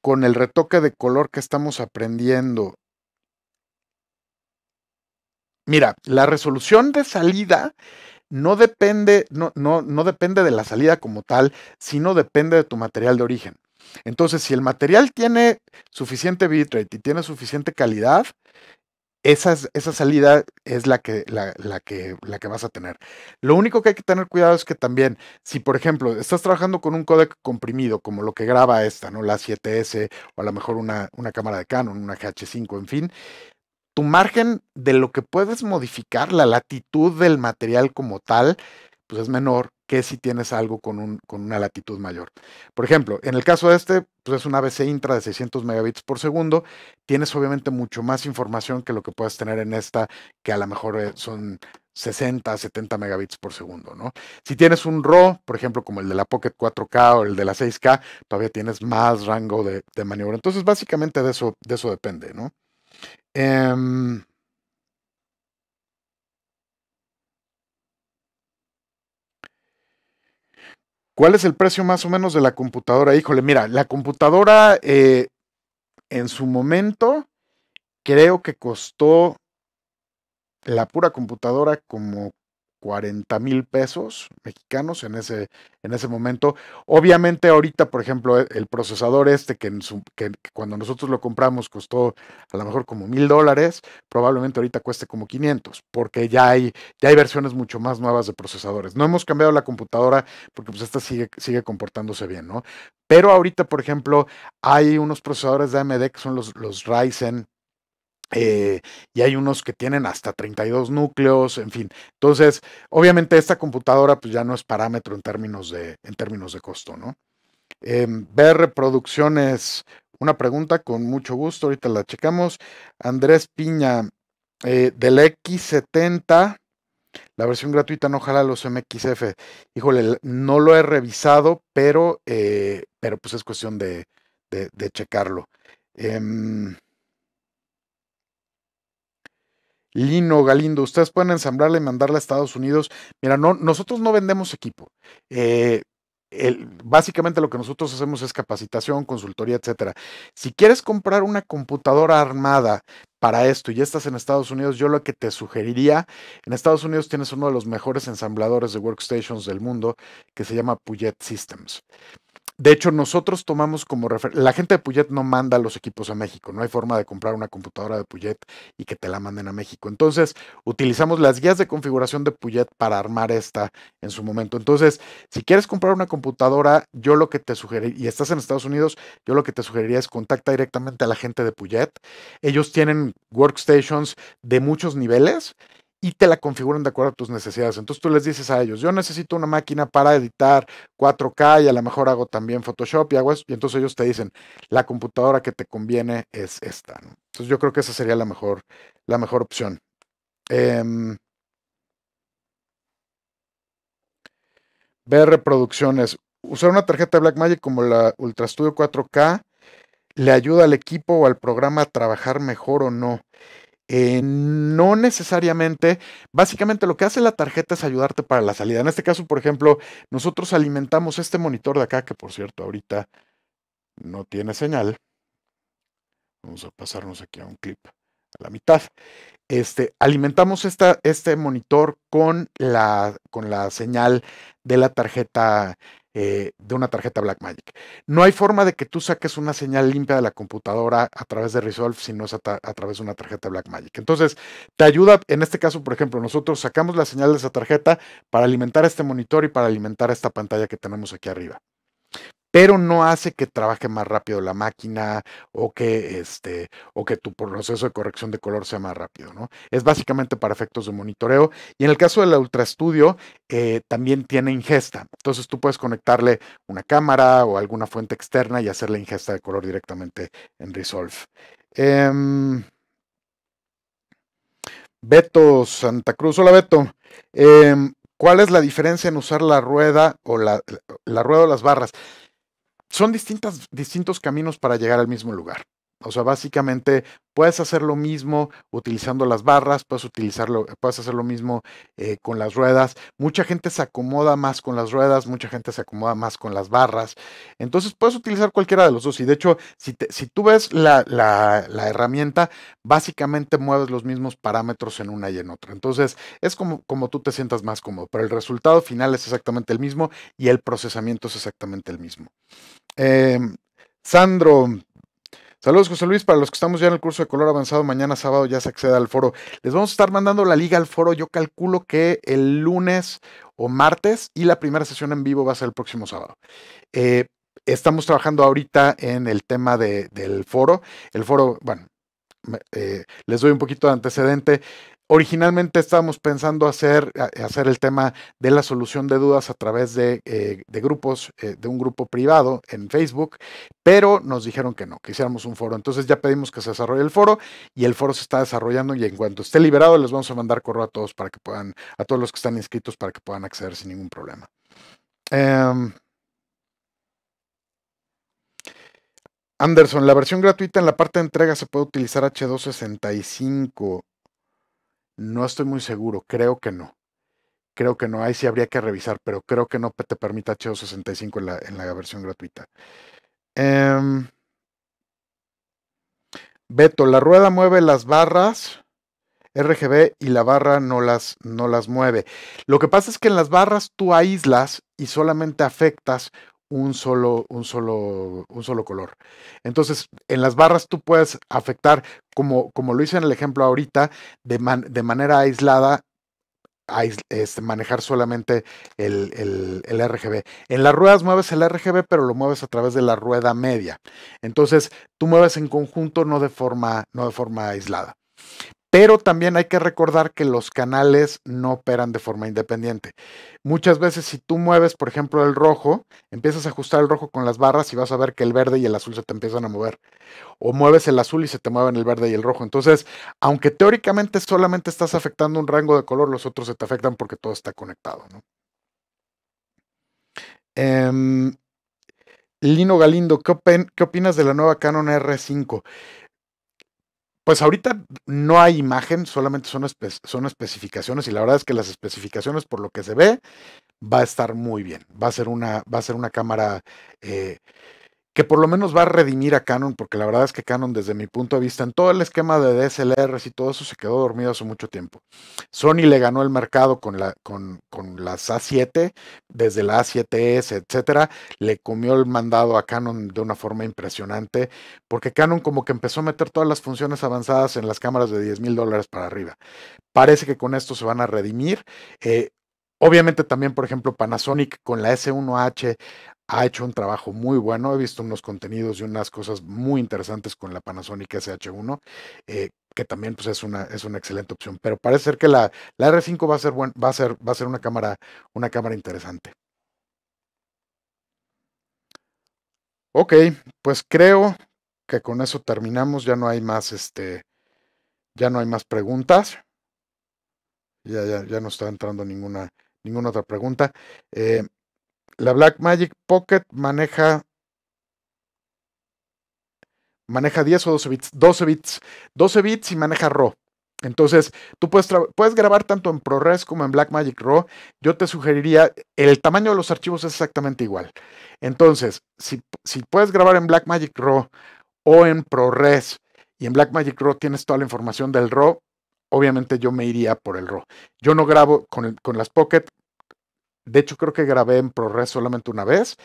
con el retoque de color que estamos aprendiendo? Mira, la resolución de salida no depende, no, no, no depende de la salida como tal, sino depende de tu material de origen. Entonces, si el material tiene suficiente bitrate y tiene suficiente calidad, esas, esa salida es la que, la, la, que, la que vas a tener. Lo único que hay que tener cuidado es que también, si por ejemplo estás trabajando con un códec comprimido, como lo que graba esta, ¿no? La siete S o a lo mejor una, una cámara de Canon, una G H cinco, en fin. Tu margen de lo que puedes modificar, la latitud del material como tal, pues es menor que si tienes algo con, un, con una latitud mayor. Por ejemplo, en el caso de este, pues es un A B C intra de seiscientos megabits por segundo. Tienes obviamente mucho más información que lo que puedes tener en esta, que a lo mejor son sesenta, setenta megabits por segundo, ¿no? Si tienes un RAW, por ejemplo, como el de la Pocket cuatro K o el de la seis K, todavía tienes más rango de, de maniobra. Entonces, básicamente de eso, de eso depende, ¿no? Um, ¿Cuál es el precio más o menos de la computadora? Híjole, mira, la computadora eh, en su momento creo que costó la pura computadora como cuarenta mil pesos mexicanos en ese, en ese momento. Obviamente ahorita, por ejemplo, el procesador este que, en su, que cuando nosotros lo compramos costó a lo mejor como mil dólares, probablemente ahorita cueste como quinientos, porque ya hay, ya hay versiones mucho más nuevas de procesadores. No hemos cambiado la computadora porque pues esta sigue, sigue comportándose bien, ¿no? Pero ahorita, por ejemplo, hay unos procesadores de A M D que son los, los Ryzen, Eh, y hay unos que tienen hasta treinta y dos núcleos, en fin. Entonces, obviamente esta computadora pues ya no es parámetro en términos de, en términos de costo, ¿no? Eh, B R Producciones, una pregunta con mucho gusto, ahorita la checamos. Andrés Piña, eh, del X setenta, la versión gratuita no jala los M X F. Híjole, no lo he revisado, pero, eh, pero pues es cuestión de, de, de checarlo. Eh, Lino Galindo, ustedes pueden ensamblarla y mandarla a Estados Unidos. Mira, no, nosotros no vendemos equipo. Eh, el, básicamente lo que nosotros hacemos es capacitación, consultoría, etcétera. Si quieres comprar una computadora armada para esto y estás en Estados Unidos, yo lo que te sugeriría, en Estados Unidos tienes uno de los mejores ensambladores de workstations del mundo que se llama Puget Systems. De hecho, nosotros tomamos como referencia, la gente de Puget no manda los equipos a México, no hay forma de comprar una computadora de Puget y que te la manden a México. Entonces, utilizamos las guías de configuración de Puget para armar esta en su momento. Entonces, si quieres comprar una computadora, yo lo que te sugeriría, y estás en Estados Unidos, yo lo que te sugeriría es contacta directamente a la gente de Puget. Ellos tienen workstations de muchos niveles y te la configuran de acuerdo a tus necesidades. Entonces tú les dices a ellos, yo necesito una máquina para editar cuatro K y a lo mejor hago también Photoshop y hago eso. Y entonces ellos te dicen, la computadora que te conviene es esta, ¿no? Entonces yo creo que esa sería la mejor, la mejor opción. Eh, B R Producciones. Usar una tarjeta de Blackmagic como la Ultra Studio cuatro K, ¿le ayuda al equipo o al programa a trabajar mejor o no? Eh, no necesariamente. Básicamente lo que hace la tarjeta es ayudarte para la salida. En este caso, por ejemplo, nosotros alimentamos este monitor de acá, que por cierto ahorita no tiene señal. Vamos a pasarnos aquí a un clip a la mitad. Este, alimentamos esta, este monitor con la, con la señal de la tarjeta, eh, de una tarjeta Blackmagic. No hay forma de que tú saques una señal limpia de la computadora a través de Resolve si no es a, tra a través de una tarjeta Blackmagic. Entonces, te ayuda, en este caso, por ejemplo, nosotros sacamos la señal de esa tarjeta para alimentar este monitor y para alimentar esta pantalla que tenemos aquí arriba. Pero no hace que trabaje más rápido la máquina o que, este, o que tu proceso de corrección de color sea más rápido, ¿no? Es básicamente para efectos de monitoreo. Y en el caso de la Ultra Studio, eh, también tiene ingesta. Entonces tú puedes conectarle una cámara o alguna fuente externa y hacer la ingesta de color directamente en Resolve. Eh, Beto Santa Cruz. Hola, Beto. Eh, ¿Cuál es la diferencia en usar la rueda o, la, la rueda o las barras? Son distintas, distintos caminos para llegar al mismo lugar. O sea, básicamente puedes hacer lo mismo utilizando las barras, puedes, utilizarlo, puedes hacer lo mismo eh, con las ruedas. Mucha gente se acomoda más con las ruedas, mucha gente se acomoda más con las barras. Entonces puedes utilizar cualquiera de los dos. Y de hecho, si, te, si tú ves la, la, la herramienta, básicamente mueves los mismos parámetros en una y en otra. Entonces es como, como tú te sientas más cómodo, pero el resultado final es exactamente el mismo y el procesamiento es exactamente el mismo. Eh, Sandro... Saludos, José Luis. Para los que estamos ya en el curso de color avanzado, mañana sábado ya se accede al foro. Les vamos a estar mandando la liga al foro. Yo calculo que el lunes o martes, y la primera sesión en vivo va a ser el próximo sábado. Eh, estamos trabajando ahorita en el tema de, del foro. El foro, bueno, eh, les doy un poquito de antecedente. Originalmente estábamos pensando hacer, hacer el tema de la solución de dudas a través de, eh, de grupos, eh, de un grupo privado en Facebook, pero nos dijeron que no, que hiciéramos un foro. Entonces ya pedimos que se desarrolle el foro y el foro se está desarrollando, y en cuanto esté liberado les vamos a mandar correo a todos para que puedan, a todos los que están inscritos, para que puedan acceder sin ningún problema. Um, Anderson, la versión gratuita en la parte de entrega se puede utilizar H doscientos sesenta y cinco. No estoy muy seguro, creo que no. Creo que no, ahí sí habría que revisar, pero creo que no te permite H doscientos sesenta y cinco en la, en la versión gratuita. Eh, Beto, la rueda mueve las barras R G B y la barra no las, no las mueve. Lo que pasa es que en las barras tú aíslas y solamente afectas un solo, un solo, un solo color. Entonces, en las barras tú puedes afectar, como, como lo hice en el ejemplo ahorita, de, man, de manera aislada, ais, este, manejar solamente el, el, el R G B. En las ruedas mueves el R G B, pero lo mueves a través de la rueda media. Entonces, tú mueves en conjunto, no de forma, no de forma aislada. Pero también hay que recordar que los canales no operan de forma independiente. Muchas veces si tú mueves, por ejemplo, el rojo, empiezas a ajustar el rojo con las barras y vas a ver que el verde y el azul se te empiezan a mover. O mueves el azul y se te mueven el verde y el rojo. Entonces, aunque teóricamente solamente estás afectando un rango de color, los otros se te afectan porque todo está conectado, ¿no? Eh, Lino Galindo, ¿qué, opin- ¿qué opinas de la nueva Canon R cinco? Pues ahorita no hay imagen, solamente son, espe son especificaciones, y la verdad es que las especificaciones, por lo que se ve, va a estar muy bien. Va a ser una, va a ser una cámara eh, que por lo menos va a redimir a Canon, porque la verdad es que Canon, desde mi punto de vista, en todo el esquema de D S L Rs y todo eso, se quedó dormido hace mucho tiempo. Sony le ganó el mercado con, la, con, con las A siete, desde la A siete S, etcétera. Le comió el mandado a Canon de una forma impresionante, porque Canon como que empezó a meter todas las funciones avanzadas en las cámaras de diez mil dólares para arriba. Parece que con esto se van a redimir. Eh, obviamente también, por ejemplo, Panasonic con la S uno H ha hecho un trabajo muy bueno. He visto unos contenidos y unas cosas muy interesantes con la Panasonic S H uno, eh, que también pues, es, una, es una excelente opción. Pero parece ser que la, la R cinco va a ser, buen, va a ser, va a ser una, cámara, una cámara interesante. Ok, pues creo que con eso terminamos. Ya no hay más, este, ya no hay más preguntas. Ya, ya, ya no está entrando ninguna, ninguna otra pregunta. Eh, La Blackmagic Pocket maneja, maneja diez o doce bits, doce bits, doce bits y maneja RAW. Entonces, tú puedes, puedes grabar tanto en ProRes como en Blackmagic RAW. Yo te sugeriría, el tamaño de los archivos es exactamente igual. Entonces, si, si puedes grabar en Blackmagic RAW o en ProRes y en Blackmagic RAW tienes toda la información del RAW, obviamente yo me iría por el RAW. Yo no grabo con, el, con las Pocket. De hecho, creo que grabé en ProRes solamente una vez,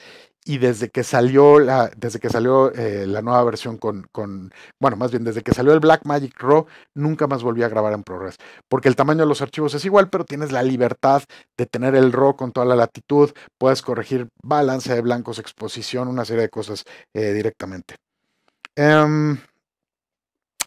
y desde que salió la, desde que salió eh, la nueva versión con, con, bueno, más bien desde que salió el Blackmagic RAW, nunca más volví a grabar en ProRes, porque el tamaño de los archivos es igual, pero tienes la libertad de tener el RAW con toda la latitud, puedes corregir balance de blancos, exposición, una serie de cosas eh, directamente. Um,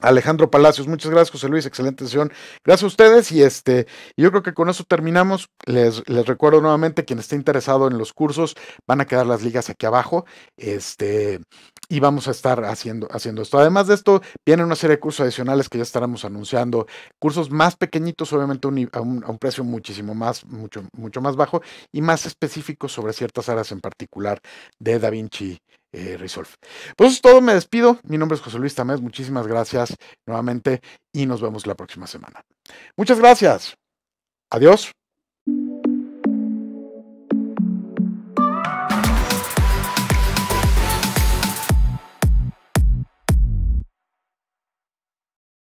Alejandro Palacios, muchas gracias, José Luis, excelente sesión, gracias a ustedes, y este, yo creo que con eso terminamos. Les, les recuerdo nuevamente, quien esté interesado en los cursos, van a quedar las ligas aquí abajo, este, y vamos a estar haciendo, haciendo esto. Además de esto, vienen una serie de cursos adicionales que ya estaremos anunciando, cursos más pequeñitos, obviamente un, a, un, a un precio muchísimo más, mucho, mucho más bajo, y más específicos sobre ciertas áreas en particular de DaVinci Eh, Resolve. Pues eso es todo, me despido. Mi nombre es José Luis Tamez, muchísimas gracias nuevamente y nos vemos la próxima semana. Muchas gracias. Adiós.